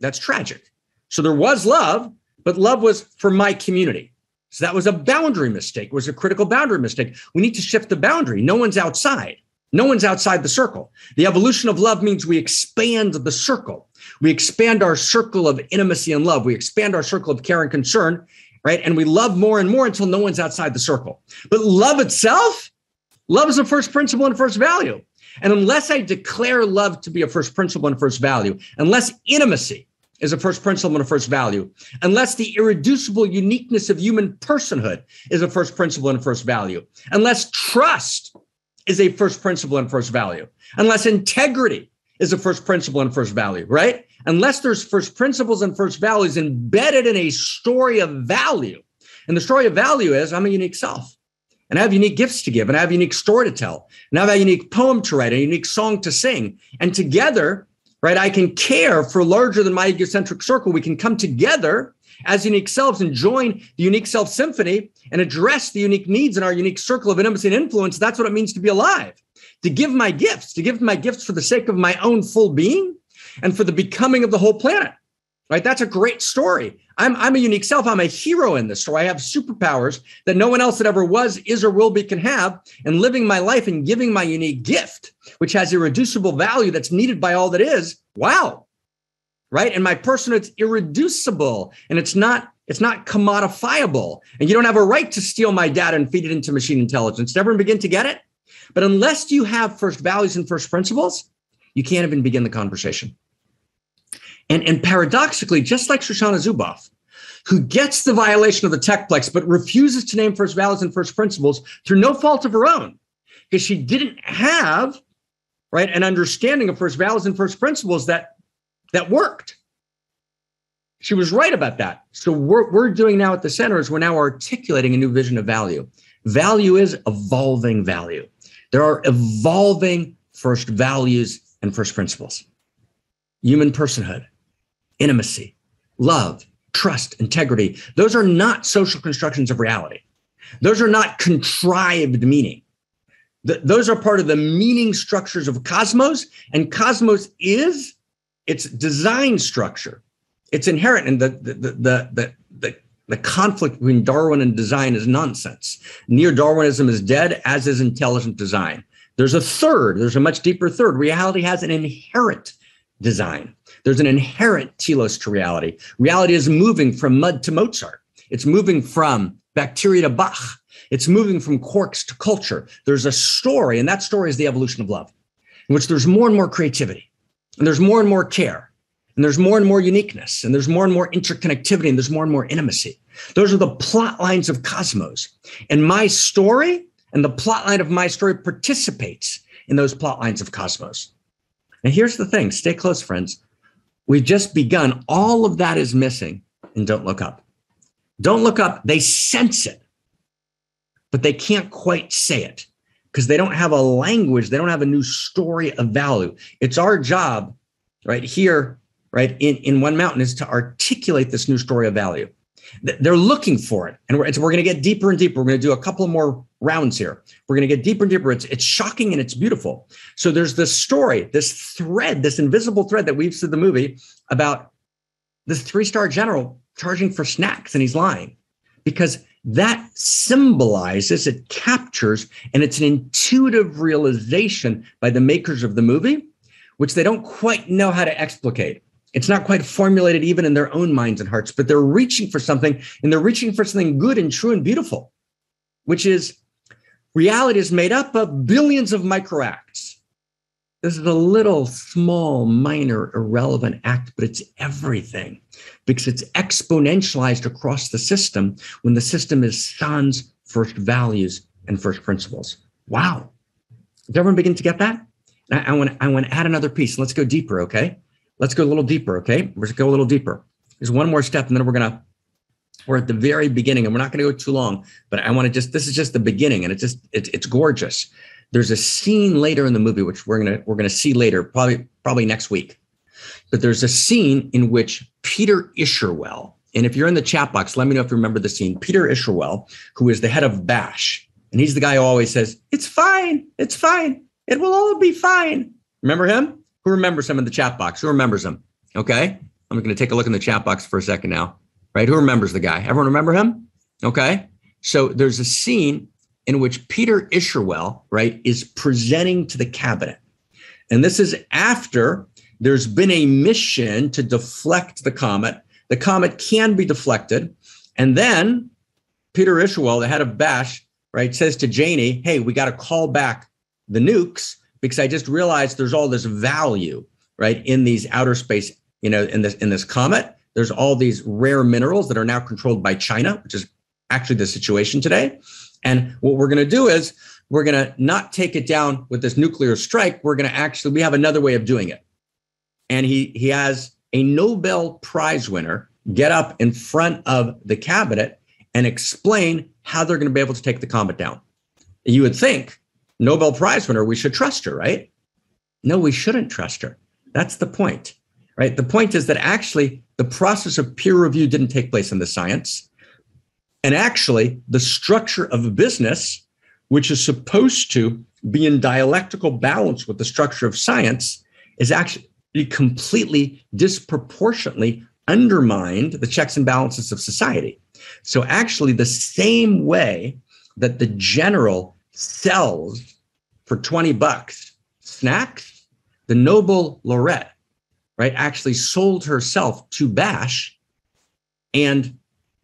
That's tragic. So there was love, but love was for my community. So that was a boundary mistake. It was a critical boundary mistake. We need to shift the boundary. No one's outside. No one's outside the circle. The evolution of love means we expand the circle. We expand our circle of intimacy and love. We expand our circle of care and concern, right? And we love more and more until no one's outside the circle. But love itself, love is a first principle and first value. And unless I declare love to be a first principle and first value, unless intimacy is a first principle and a first value, unless the irreducible uniqueness of human personhood is a first principle and a first value, unless trust is a first principle and first value, unless integrity is a first principle and first value, right? Unless there's first principles and first values embedded in a story of value. And the story of value is I'm a unique self, and I have unique gifts to give, and I have a unique story to tell, and I have a unique poem to write, a unique song to sing. And together, right, I can care for larger than my egocentric circle. We can come together as unique selves and join the unique self symphony and address the unique needs in our unique circle of intimacy and influence. That's what it means to be alive, to give my gifts, to give my gifts for the sake of my own full being and for the becoming of the whole planet, right? That's a great story. I'm, I'm a unique self. I'm a hero in this story. I have superpowers that no one else that ever was, is, or will be can have, and living my life and giving my unique gift, which has irreducible value that's needed by all that is. Wow. Right. And my person, it's irreducible, and it's not it's not commodifiable. And you don't have a right to steal my data and feed it into machine intelligence. Did everyone begin to get it? But unless you have first values and first principles, you can't even begin the conversation. And, and paradoxically, just like Shoshana Zuboff, who gets the violation of the techplex, but refuses to name first values and first principles through no fault of her own, because she didn't have, right, an understanding of first values and first principles that That worked. She was right about that. So what we're doing now at the center is we're now articulating a new vision of value. Value is evolving value. There are evolving first values and first principles. Human personhood, intimacy, love, trust, integrity. Those are not social constructions of reality. Those are not contrived meaning. Th- those are part of the meaning structures of cosmos, and cosmos is its design structure. It's inherent, and the the the the the, the conflict between Darwin and design is nonsense. Neo-Darwinism is dead, as is intelligent design. There's a third, there's a much deeper third. Reality has an inherent design. There's an inherent telos to reality. Reality is moving from mud to Mozart. It's moving from bacteria to Bach. It's moving from quarks to culture. There's a story, and that story is the evolution of love, in which there's more and more creativity, and there's more and more care, and there's more and more uniqueness, and there's more and more interconnectivity, and there's more and more intimacy. Those are the plot lines of cosmos. And my story and the plot line of my story participates in those plot lines of cosmos. And here's the thing. Stay close, friends. We've just begun. All of that is missing in Don't Look Up. Don't Look Up. They sense it, but they can't quite say it because they don't have a language. They don't have a new story of value. It's our job right here, right in, in One Mountain, is to articulate this new story of value. They're looking for it. And we're, it's, we're going to get deeper and deeper. We're going to do a couple more rounds here. We're going to get deeper and deeper. It's, it's shocking and it's beautiful. So there's this story, this thread, this invisible thread that weaves through the movie about this three-star general charging for snacks, and he's lying, because that symbolizes, it captures, and it's an intuitive realization by the makers of the movie, which they don't quite know how to explicate. It's not quite formulated even in their own minds and hearts, but they're reaching for something, and they're reaching for something good and true and beautiful, which is reality is made up of billions of micro acts. This is a little, small, minor, irrelevant act, but it's everything, because it's exponentialized across the system when the system is sans first values and first principles. Wow. Does everyone begin to get that? I, I want to I want to add another piece. Let's go deeper, okay? Let's go a little deeper, okay? We're going to go a little deeper. There's one more step, and then we're going to, we're at the very beginning, and we're not going to go too long, but I want to just, this is just the beginning, and it's just, it's, it's gorgeous. There's a scene later in the movie, which we're gonna we're gonna see later, probably probably next week. But there's a scene in which Peter Isherwell, and if you're in the chat box, let me know if you remember the scene. Peter Isherwell, who is the head of Bash, and he's the guy who always says, "It's fine, it's fine, it will all be fine." Remember him? Who remembers him in the chat box? Who remembers him? Okay, I'm gonna take a look in the chat box for a second now. Right? Who remembers the guy? Everyone remember him? Okay. So there's a scene in which Peter Isherwell, right, is presenting to the cabinet. And this is after there's been a mission to deflect the comet. The comet can be deflected. And then Peter Isherwell, the head of Bash, right, says to Janie, "Hey, we got to call back the nukes because I just realized there's all this value, right, in these outer space, you know, in this, in this comet. There's all these rare minerals that are now controlled by China, which is actually the situation today. And what we're going to do is we're going to not take it down with this nuclear strike. We're going to actually, we have another way of doing it." And he he has a Nobel Prize winner get up in front of the cabinet and explain how they're going to be able to take the comet down. You would think, Nobel Prize winner, we should trust her, right? No, we shouldn't trust her. That's the point, right? The point is that actually the process of peer review didn't take place in the science. And actually, the structure of a business, which is supposed to be in dialectical balance with the structure of science, is actually completely disproportionately undermined the checks and balances of society. So actually, the same way that the general sells for twenty bucks snacks, the Nobel laureate, right, actually sold herself to Bash and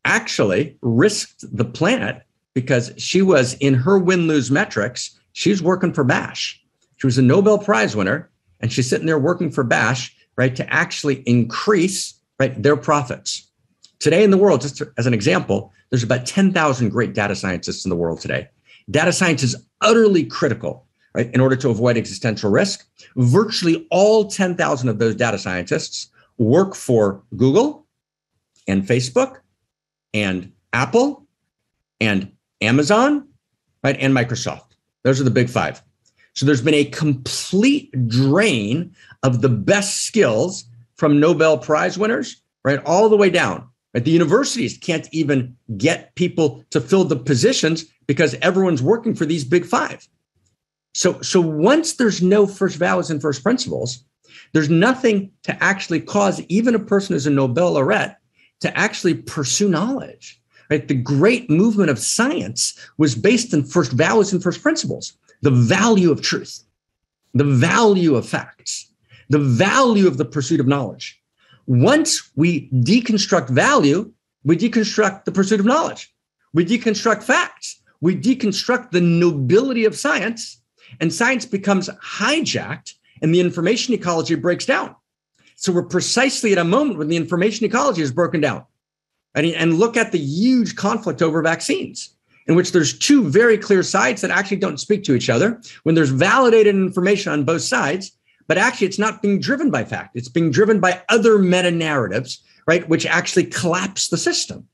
actually risked the planet because she was, in her win-lose metrics, she's working for Bash. She was a Nobel Prize winner, and she's sitting there working for Bash, right, to actually increase, right, their profits. Today in the world, just as an example, there's about ten thousand great data scientists in the world today. Data science is utterly critical, right, in order to avoid existential risk. Virtually all ten thousand of those data scientists work for Google and Facebook and Apple and Amazon, right, and Microsoft. Those are the big five. So there's been a complete drain of the best skills from Nobel Prize winners, right, all the way down. Right? The universities can't even get people to fill the positions because everyone's working for these big five. So, so once there's no first values and first principles, there's nothing to actually cause even a person who's a Nobel laureate to actually pursue knowledge. Right? The great movement of science was based on first values and first principles, the value of truth, the value of facts, the value of the pursuit of knowledge. Once we deconstruct value, we deconstruct the pursuit of knowledge. We deconstruct facts. We deconstruct the nobility of science, and science becomes hijacked and the information ecology breaks down. So we're precisely at a moment when the information ecology is broken down. And, and look at the huge conflict over vaccines, in which there's two very clear sides that actually don't speak to each other, when there's validated information on both sides, but actually it's not being driven by fact. It's being driven by other meta-narratives, right, which actually collapse the system.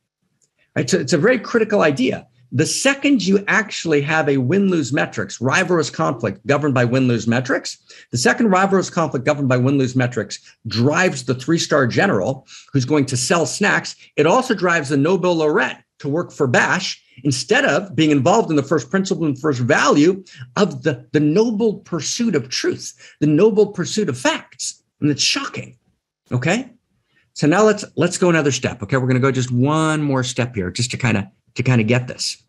Right? So it's a very critical idea. The second you actually have a win-lose metrics, rivalrous conflict governed by win-lose metrics, the second rivalrous conflict governed by win-lose metrics drives the three-star general who's going to sell snacks. It also drives the Nobel laureate to work for Bash instead of being involved in the first principle and first value of the, the noble pursuit of truth, the noble pursuit of facts. And it's shocking, okay? So now let's let's go another step, okay? We're going to go just one more step here just to kind of to kind of get this.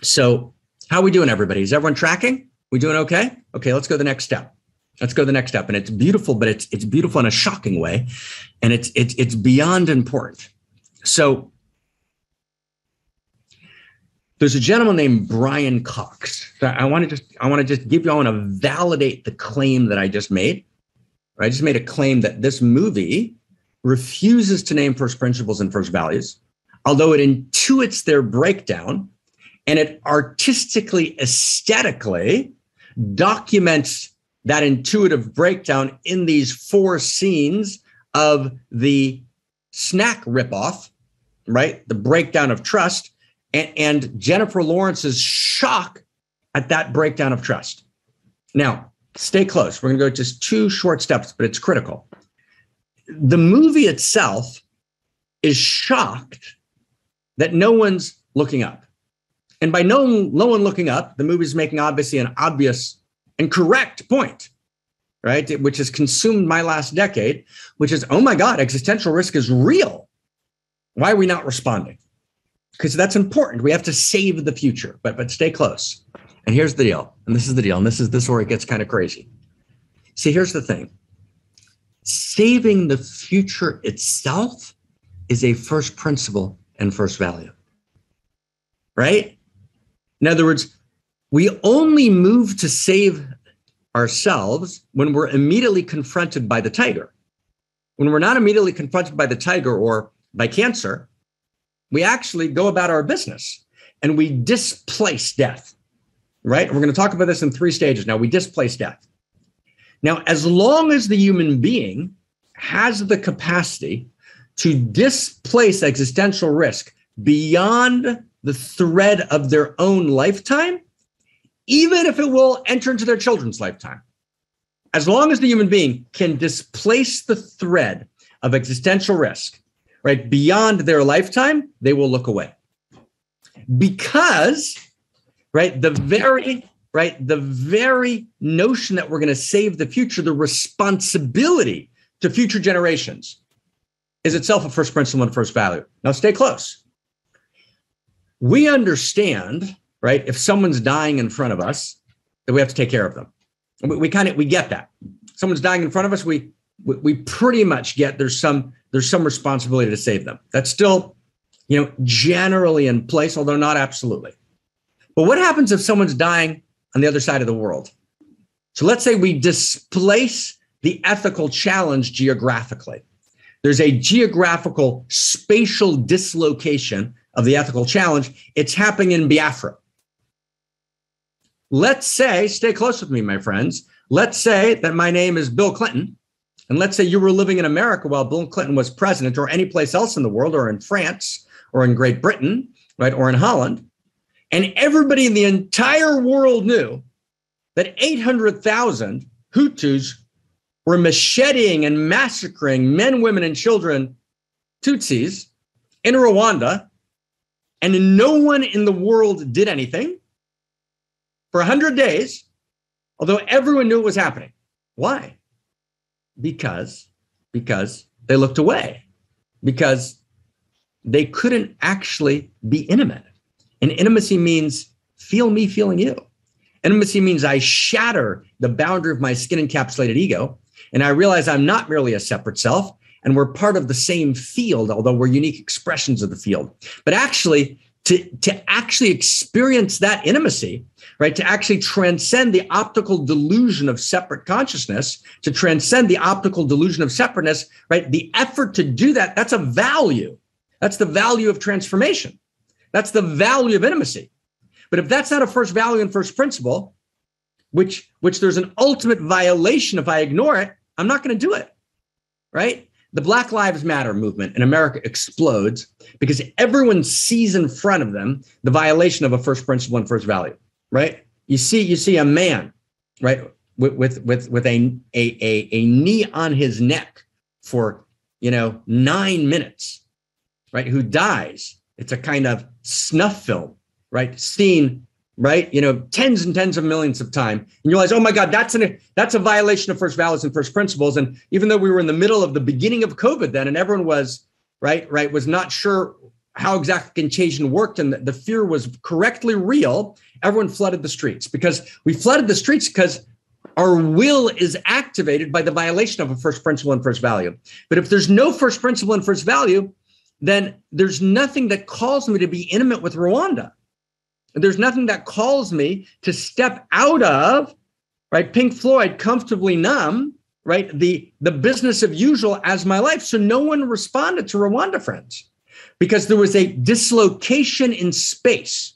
So how are we doing, everybody? Is everyone tracking? We doing okay? Okay, let's go to the next step. Let's go to the next step. And it's beautiful, but it's it's beautiful in a shocking way. And it's it's it's beyond important. So there's a gentleman named Brian Cox. I want to just I want to just give you all, I want to validate the claim that I just made. I just made a claim that this movie refuses to name first principles and first values, although it intuits their breakdown, and it artistically, aesthetically documents that intuitive breakdown in these four scenes of the snack ripoff, right? The breakdown of trust, and, and Jennifer Lawrence's shock at that breakdown of trust. Now, stay close. We're going to go just two short steps, but it's critical. The movie itself is shocked that no one's looking up. And by no, no one looking up, the movie's making obviously an obvious and correct point, right? Which has consumed my last decade, which is, oh my God, existential risk is real. Why are we not responding? Because that's important. We have to save the future, but, but stay close. And here's the deal. And this is the deal. And this is this is where it gets kind of crazy. See, here's the thing. Saving the future itself is a first principle and first value, right? In other words, we only move to save ourselves when we're immediately confronted by the tiger. When we're not immediately confronted by the tiger or by cancer, we actually go about our business and we displace death, right? We're going to talk about this in three stages. Now, we displace death. Now, as long as the human being has the capacity to displace existential risk beyond the thread of their own lifetime, even if it will enter into their children's lifetime, as long as the human being can displace the thread of existential risk, right, beyond their lifetime, they will look away. Because, right, the very, right, the very notion that we're going to save the future, the responsibility to future generations, is itself a first principle and first value. Now stay close. We understand, right, if someone's dying in front of us, that we have to take care of them. We, we kind of, we get that. Someone's dying in front of us, we, we we pretty much get there's some, there's some responsibility to save them. That's still, you know, generally in place, although not absolutely. But what happens if someone's dying on the other side of the world? So let's say we displace the ethical challenge geographically. There's a geographical spatial dislocation of the ethical challenge. It's happening in Biafra. Let's say, stay close with me, my friends. Let's say that my name is Bill Clinton. And let's say you were living in America while Bill Clinton was president, or any place else in the world, or in France, or in Great Britain, right, or in Holland. And everybody in the entire world knew that eight hundred thousand Hutus were macheting and massacring men, women, and children, Tutsis, in Rwanda, and no one in the world did anything for one hundred days, although everyone knew it was happening. Why? Because, because they looked away, because they couldn't actually be intimate. And intimacy means feel me feeling you. Intimacy means I shatter the boundary of my skin encapsulated ego, and I realize I'm not merely a separate self, and we're part of the same field, although we're unique expressions of the field. But actually, to, to actually experience that intimacy, right, to actually transcend the optical delusion of separate consciousness, to transcend the optical delusion of separateness, right, the effort to do that, that's a value. That's the value of transformation. That's the value of intimacy. But if that's not a first value and first principle, which, which there's an ultimate violation if I ignore it, I'm not going to do it, right? The Black Lives Matter movement in America explodes because everyone sees in front of them the violation of a first principle and first value, right? You see, you see a man, right, with with with, with a, a a a knee on his neck for, you know, nine minutes, right? Who dies? It's a kind of snuff film, right? Seen, right? You know, tens and tens of millions of time, and you realize, oh my God, that's an that's a violation of first values and first principles. And even though we were in the middle of the beginning of COVID then, and everyone was right, right, was not sure how exactly contagion worked, and the, the fear was correctly real. Everyone flooded the streets because we flooded the streets because our will is activated by the violation of a first principle and first value. But if there's no first principle and first value, then there's nothing that calls me to be intimate with Rwanda. There's nothing that calls me to step out of, right, Pink Floyd, comfortably numb, right, the, the business of usual as my life. So no one responded to Rwanda, friends, because there was a dislocation in space.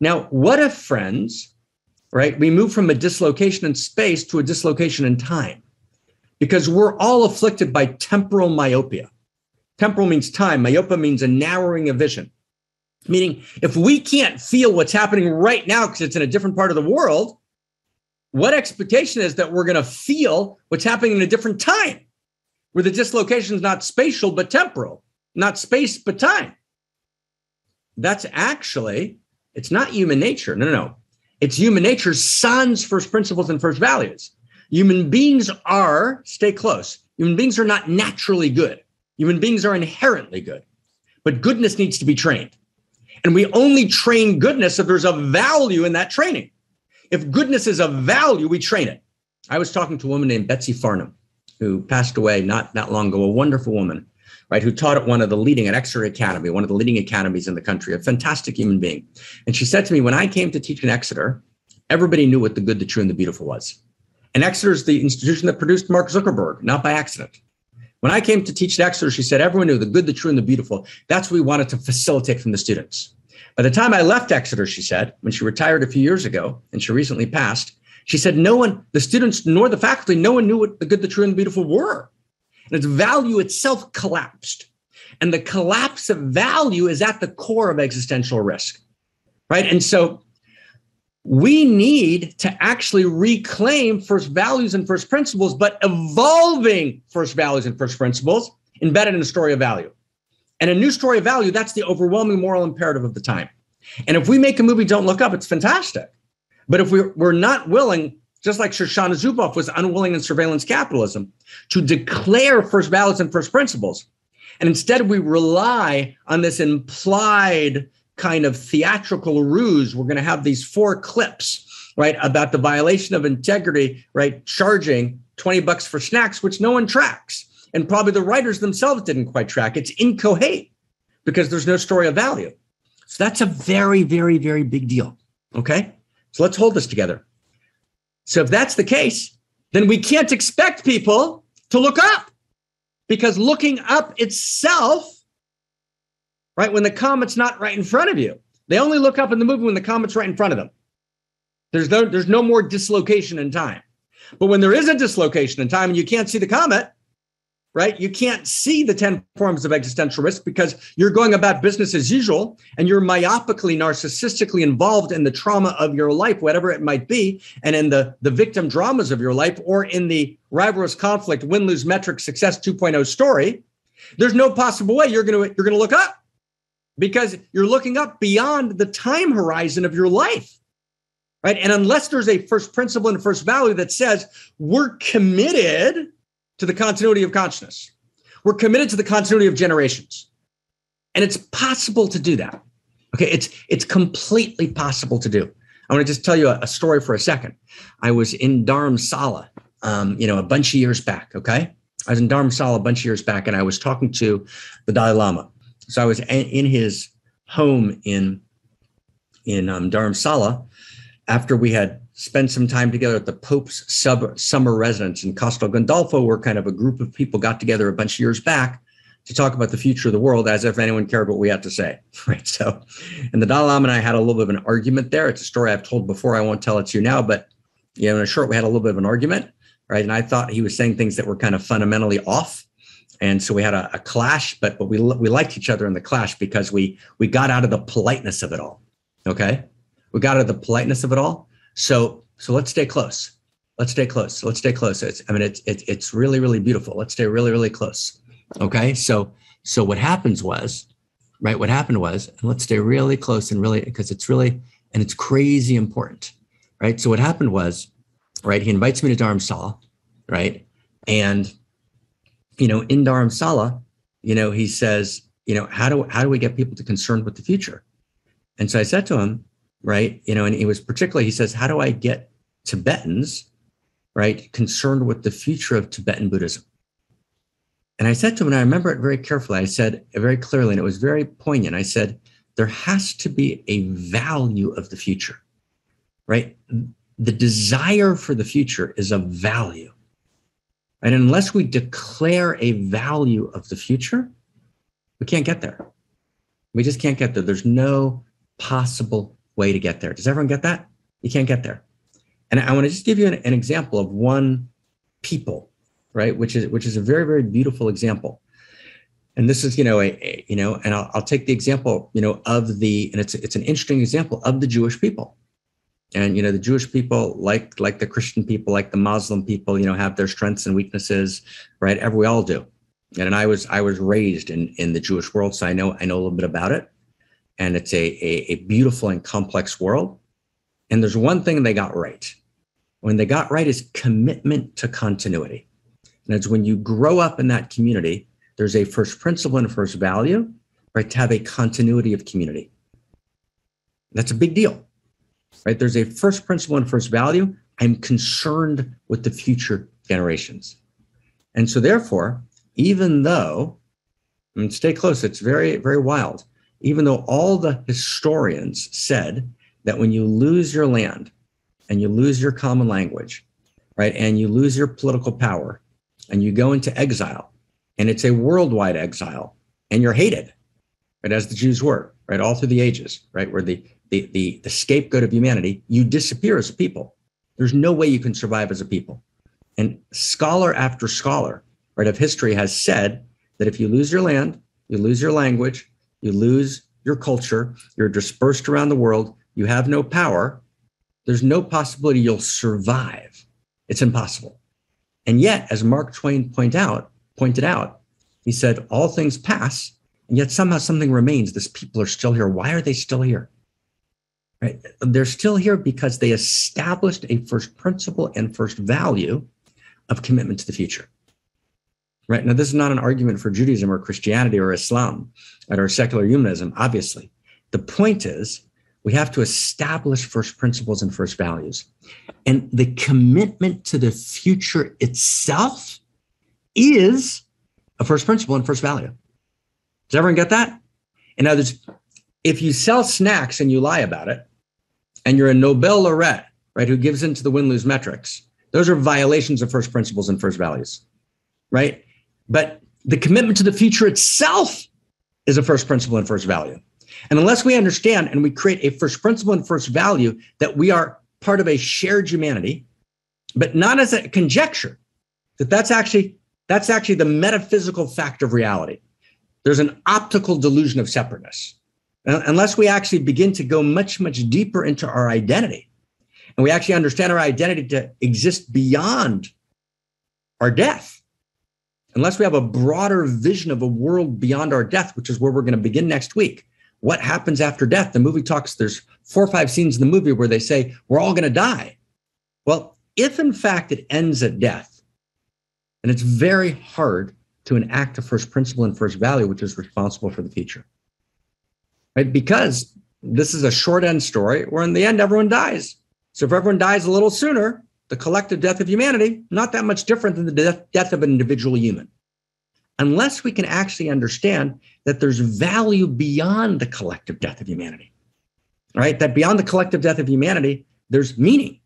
Now, what if, friends, right, we move from a dislocation in space to a dislocation in time? Because we're all afflicted by temporal myopia. Temporal means time. Myopia means a narrowing of vision. Meaning, if we can't feel what's happening right now because it's in a different part of the world, what expectation is that we're going to feel what's happening in a different time, where the dislocation is not spatial but temporal, not space but time? That's actually, it's not human nature. No, no, no. It's human nature sans first principles and first values. Human beings are, stay close, human beings are not naturally good. Human beings are inherently good. But goodness needs to be trained. And we only train goodness if there's a value in that training. If goodness is a value, we train it. I was talking to a woman named Betsy Farnham, who passed away not that long ago, a wonderful woman, right, who taught at one of the leading, at Exeter Academy, one of the leading academies in the country, a fantastic human being. And she said to me, when I came to teach in Exeter, everybody knew what the good, the true, and the beautiful was. And Exeter is the institution that produced Mark Zuckerberg, not by accident. When I came to teach at Exeter, she said, everyone knew the good, the true, and the beautiful. That's what we wanted to facilitate from the students. By the time I left Exeter, she said, when she retired a few years ago, and she recently passed, she said, no one, the students nor the faculty, no one knew what the good, the true, and the beautiful were. And its value itself collapsed. And the collapse of value is at the core of existential risk, right? And so we need to actually reclaim first values and first principles, but evolving first values and first principles embedded in a story of value. And a new story of value, that's the overwhelming moral imperative of the time. And if we make a movie, Don't Look Up, it's fantastic. But if we're, we're not willing, just like Shoshana Zuboff was unwilling in Surveillance Capitalism, to declare first values and first principles, and instead we rely on this implied kind of theatrical ruse, we're going to have these four clips, right, about the violation of integrity, right, charging twenty bucks for snacks, which no one tracks. And probably the writers themselves didn't quite track. It's incoherent because there's no story of value. So that's a very, very, very big deal, okay? So let's hold this together. So if that's the case, then we can't expect people to look up, because looking up itself, right, when the comet's not right in front of you, they only look up in the movie when the comet's right in front of them. There's no, there's no more dislocation in time. But when there is a dislocation in time and you can't see the comet, right, you can't see the ten forms of existential risk because you're going about business as usual and you're myopically, narcissistically involved in the trauma of your life, whatever it might be, and in the, the victim dramas of your life, or in the rivalrous conflict, win, lose, metric, success two point oh story. There's no possible way you're going to you're going to look up, because you're looking up beyond the time horizon of your life. right? And unless there's a first principle and first value that says we're committed to the continuity of consciousness, we're committed to the continuity of generations. And it's possible to do that. Okay, it's it's completely possible to do. I want to just tell you a, a story for a second. I was in Dharamsala, um, you know, a bunch of years back, okay? I was in Dharamsala a bunch of years back, and I was talking to the Dalai Lama. So I was in his home in, in um, Dharamsala after we had spent some time together at the Pope's sub, summer residence in Castel Gandolfo, where kind of a group of people got together a bunch of years back to talk about the future of the world, as if anyone cared what we had to say, right? So, and the Dalai Lama and I had a little bit of an argument there. It's a story I've told before. I won't tell it to you now, but, you know, in a short, we had a little bit of an argument, right? And I thought he was saying things that were kind of fundamentally off. And so we had a, a clash, but, but we we liked each other in the clash because we we got out of the politeness of it all, okay? We got out of the politeness of it all. So so let's stay close. Let's stay close. Let's stay close. It's, I mean, it's, it's, it's really, really beautiful. Let's stay really, really close, okay? So so what happens was, right, what happened was, and let's stay really close and really, because it's really, and it's crazy important, right? So what happened was, right, he invites me to Dharamsala, right? And you know, in Dharamsala, you know, he says, you know, how do how do we get people to concerned with the future? And so I said to him, right, you know, and it was particularly, he says, how do I get Tibetans, right, concerned with the future of Tibetan Buddhism? And I said to him, and I remember it very carefully, I said very clearly, and it was very poignant. I said, there has to be a value of the future, right? The desire for the future is a value. And unless we declare a value of the future, we can't get there. We just can't get there. There's no possible way to get there. Does everyone get that? You can't get there. And I want to just give you an, an example of one people, right? Which is which is a very, very beautiful example. And this is, you know, a, a you know, and I'll, I'll take the example, you know, of the, and it's it's an interesting example of the Jewish people. And, you know, the Jewish people, like like the Christian people, like the Muslim people, you know, have their strengths and weaknesses, right? Every, we all do. And, and I was I was raised in, in the Jewish world, so I know I know a little bit about it. And it's a, a, a beautiful and complex world. And there's one thing they got right. When they got right is commitment to continuity. And it's when you grow up in that community, there's a first principle and first value, right? To have a continuity of community. That's a big deal. Right? There's a first principle and first value. I'm concerned with the future generations. And so therefore, even though, and stay close, it's very, very wild. Even though all the historians said that when you lose your land and you lose your common language, right, and you lose your political power and you go into exile, and it's a worldwide exile, and you're hated, right, as the Jews were, right, all through the ages, right, where the The, the, the scapegoat of humanity, you disappear as a people. There's no way you can survive as a people. And scholar after scholar, right, of history has said that if you lose your land, you lose your language, you lose your culture, you're dispersed around the world, you have no power, there's no possibility you'll survive. It's impossible. And yet, as Mark Twain point out, pointed out, he said, all things pass, and yet somehow something remains. This people are still here. Why are they still here? Right? They're still here because they established a first principle and first value of commitment to the future. Right? Now, this is not an argument for Judaism or Christianity or Islam or secular humanism, obviously. The point is, we have to establish first principles and first values. And the commitment to the future itself is a first principle and first value. Does everyone get that? In other words, if you sell snacks and you lie about it, and you're a Nobel laureate, right, who gives into the win-lose metrics, those are violations of first principles and first values, right? But the commitment to the future itself is a first principle and first value. And unless we understand and we create a first principle and first value that we are part of a shared humanity, but not as a conjecture, that that's actually, that's actually the metaphysical fact of reality. There's an optical delusion of separateness. Unless we actually begin to go much, much deeper into our identity, and we actually understand our identity to exist beyond our death, unless we have a broader vision of a world beyond our death, which is where we're going to begin next week, what happens after death. The movie talks, there's four or five scenes in the movie where they say, we're all going to die. Well, if in fact it ends at death, and it's very hard to enact the first principle and first value, which is responsible for the future, right? Because this is a short end story where in the end, everyone dies. So if everyone dies a little sooner, the collective death of humanity, not that much different than the death, death of an individual human. Unless we can actually understand that there's value beyond the collective death of humanity, right? That beyond the collective death of humanity, there's meaning,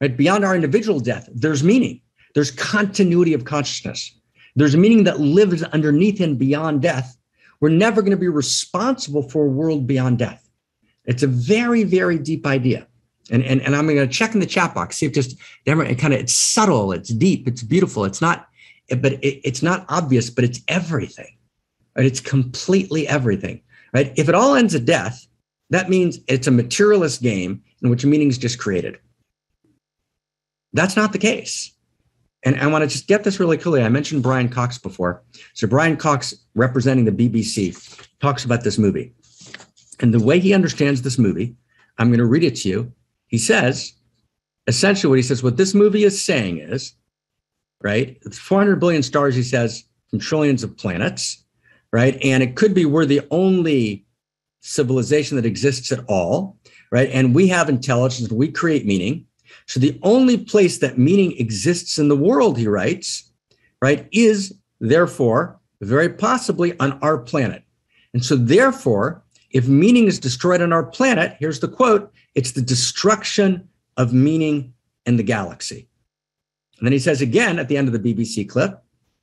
right? Beyond our individual death, there's meaning. There's continuity of consciousness. There's meaning that lives underneath and beyond death. We're never going to be responsible for a world beyond death. It's a very, very deep idea. And, and, and I'm going to check in the chat box, see if just, it kind of, it's subtle, it's deep, it's beautiful. It's not, but it, it's not obvious, but it's everything, right? It's completely everything, right? If it all ends at death, that means it's a materialist game in which meaning is just created. That's not the case. And I want to just get this really clearly. I mentioned Brian Cox before. So Brian Cox, representing the B B C, talks about this movie. And the way he understands this movie, I'm going to read it to you. He says, essentially what he says, what this movie is saying is, right, it's four hundred billion stars, he says, from trillions of planets, right? And it could be we're the only civilization that exists at all, right? And we have intelligence, we create meaning. So the only place that meaning exists in the world, he writes, right, is therefore very possibly on our planet. And so therefore, if meaning is destroyed on our planet, here's the quote, it's the destruction of meaning in the galaxy. And then he says again at the end of the B B C clip,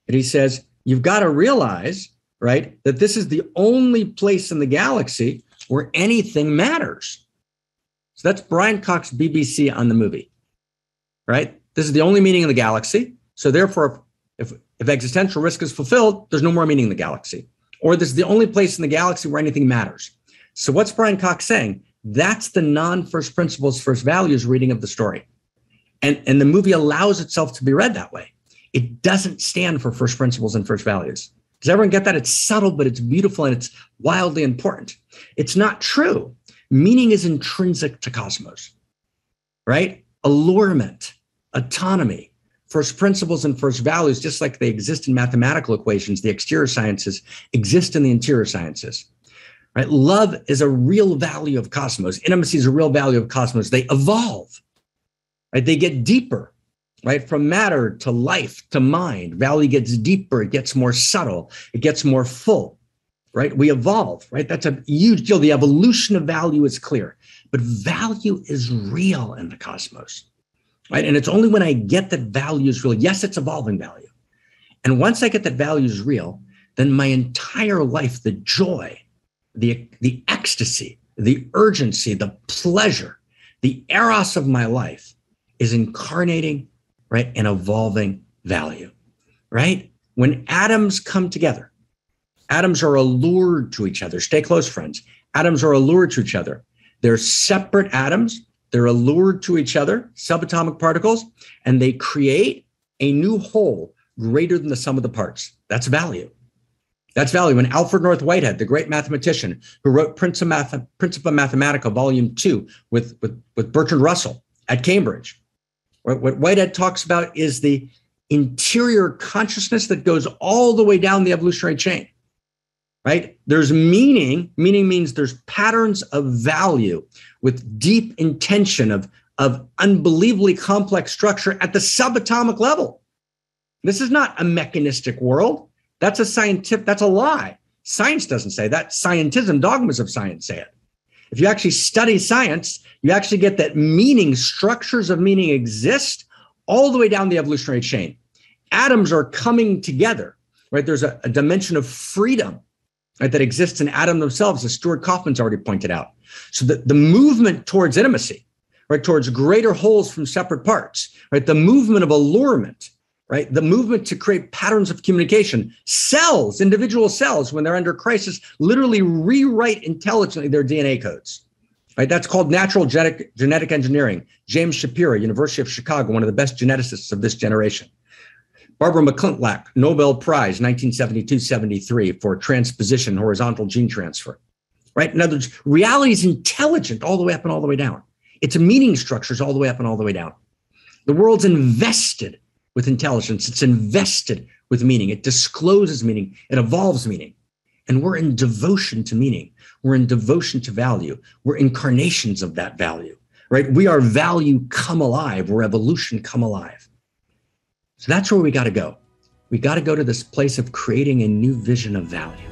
and he says, you've got to realize, right, that this is the only place in the galaxy where anything matters. So that's Brian Cox, B B C, on the movie, right? This is the only meaning in the galaxy. So therefore, if, if existential risk is fulfilled, there's no more meaning in the galaxy. Or this is the only place in the galaxy where anything matters. So what's Brian Cox saying? That's the non-first principles, first values reading of the story. And, and the movie allows itself to be read that way. It doesn't stand for first principles and first values. Does everyone get that? It's subtle, but it's beautiful and it's wildly important. It's not true. Meaning is intrinsic to cosmos, right? Allurement, autonomy, first principles and first values, just like they exist in mathematical equations, the exterior sciences exist in the interior sciences. Right? Love is a real value of cosmos. Intimacy is a real value of cosmos. They evolve, right? They get deeper, right? From matter to life to mind. Value gets deeper. It gets more subtle. It gets more full, right? We evolve, right? That's a huge deal. The evolution of value is clear, but value is real in the cosmos, right? And it's only when I get that value is real. Yes, it's evolving value. And once I get that value is real, then my entire life, the joy, The, the ecstasy, the urgency, the pleasure, the eros of my life is incarnating, right, and evolving value, right? When atoms come together, atoms are allured to each other. Stay close, friends. Atoms are allured to each other. They're separate atoms. They're allured to each other, subatomic particles, and they create a new whole greater than the sum of the parts. That's value. That's value. When Alfred North Whitehead, the great mathematician who wrote Principia Mathematica, Volume Two, with, with, with Bertrand Russell at Cambridge, what, what Whitehead talks about is the interior consciousness that goes all the way down the evolutionary chain, right? There's meaning. Meaning means there's patterns of value with deep intention of, of unbelievably complex structure at the subatomic level. This is not a mechanistic world. That's a scientific, that's a lie. Science doesn't say that. Scientism, dogmas of science say it. If you actually study science, you actually get that meaning, structures of meaning exist all the way down the evolutionary chain. Atoms are coming together, right? There's a, a dimension of freedom, right, that exists in atoms themselves, as Stuart Kaufman's already pointed out. So the, the movement towards intimacy, right, towards greater wholes from separate parts, right, the movement of allurement, right? The movement to create patterns of communication. Cells, individual cells, when they're under crisis, literally rewrite intelligently their D N A codes. Right? That's called natural genetic, genetic engineering. James Shapiro, University of Chicago, one of the best geneticists of this generation. Barbara McClintock, Nobel Prize, nineteen seventy-two seventy-three for transposition, horizontal gene transfer. right? In other words, reality is intelligent all the way up and all the way down. Its meaning structures all the way up and all the way down. The world's invested with intelligence. It's invested with meaning. It discloses meaning. It evolves meaning. And we're in devotion to meaning. We're in devotion to value. We're incarnations of that value, right? We are value come alive. We're evolution come alive. So that's where we got to go. We got to go to this place of creating a new vision of value.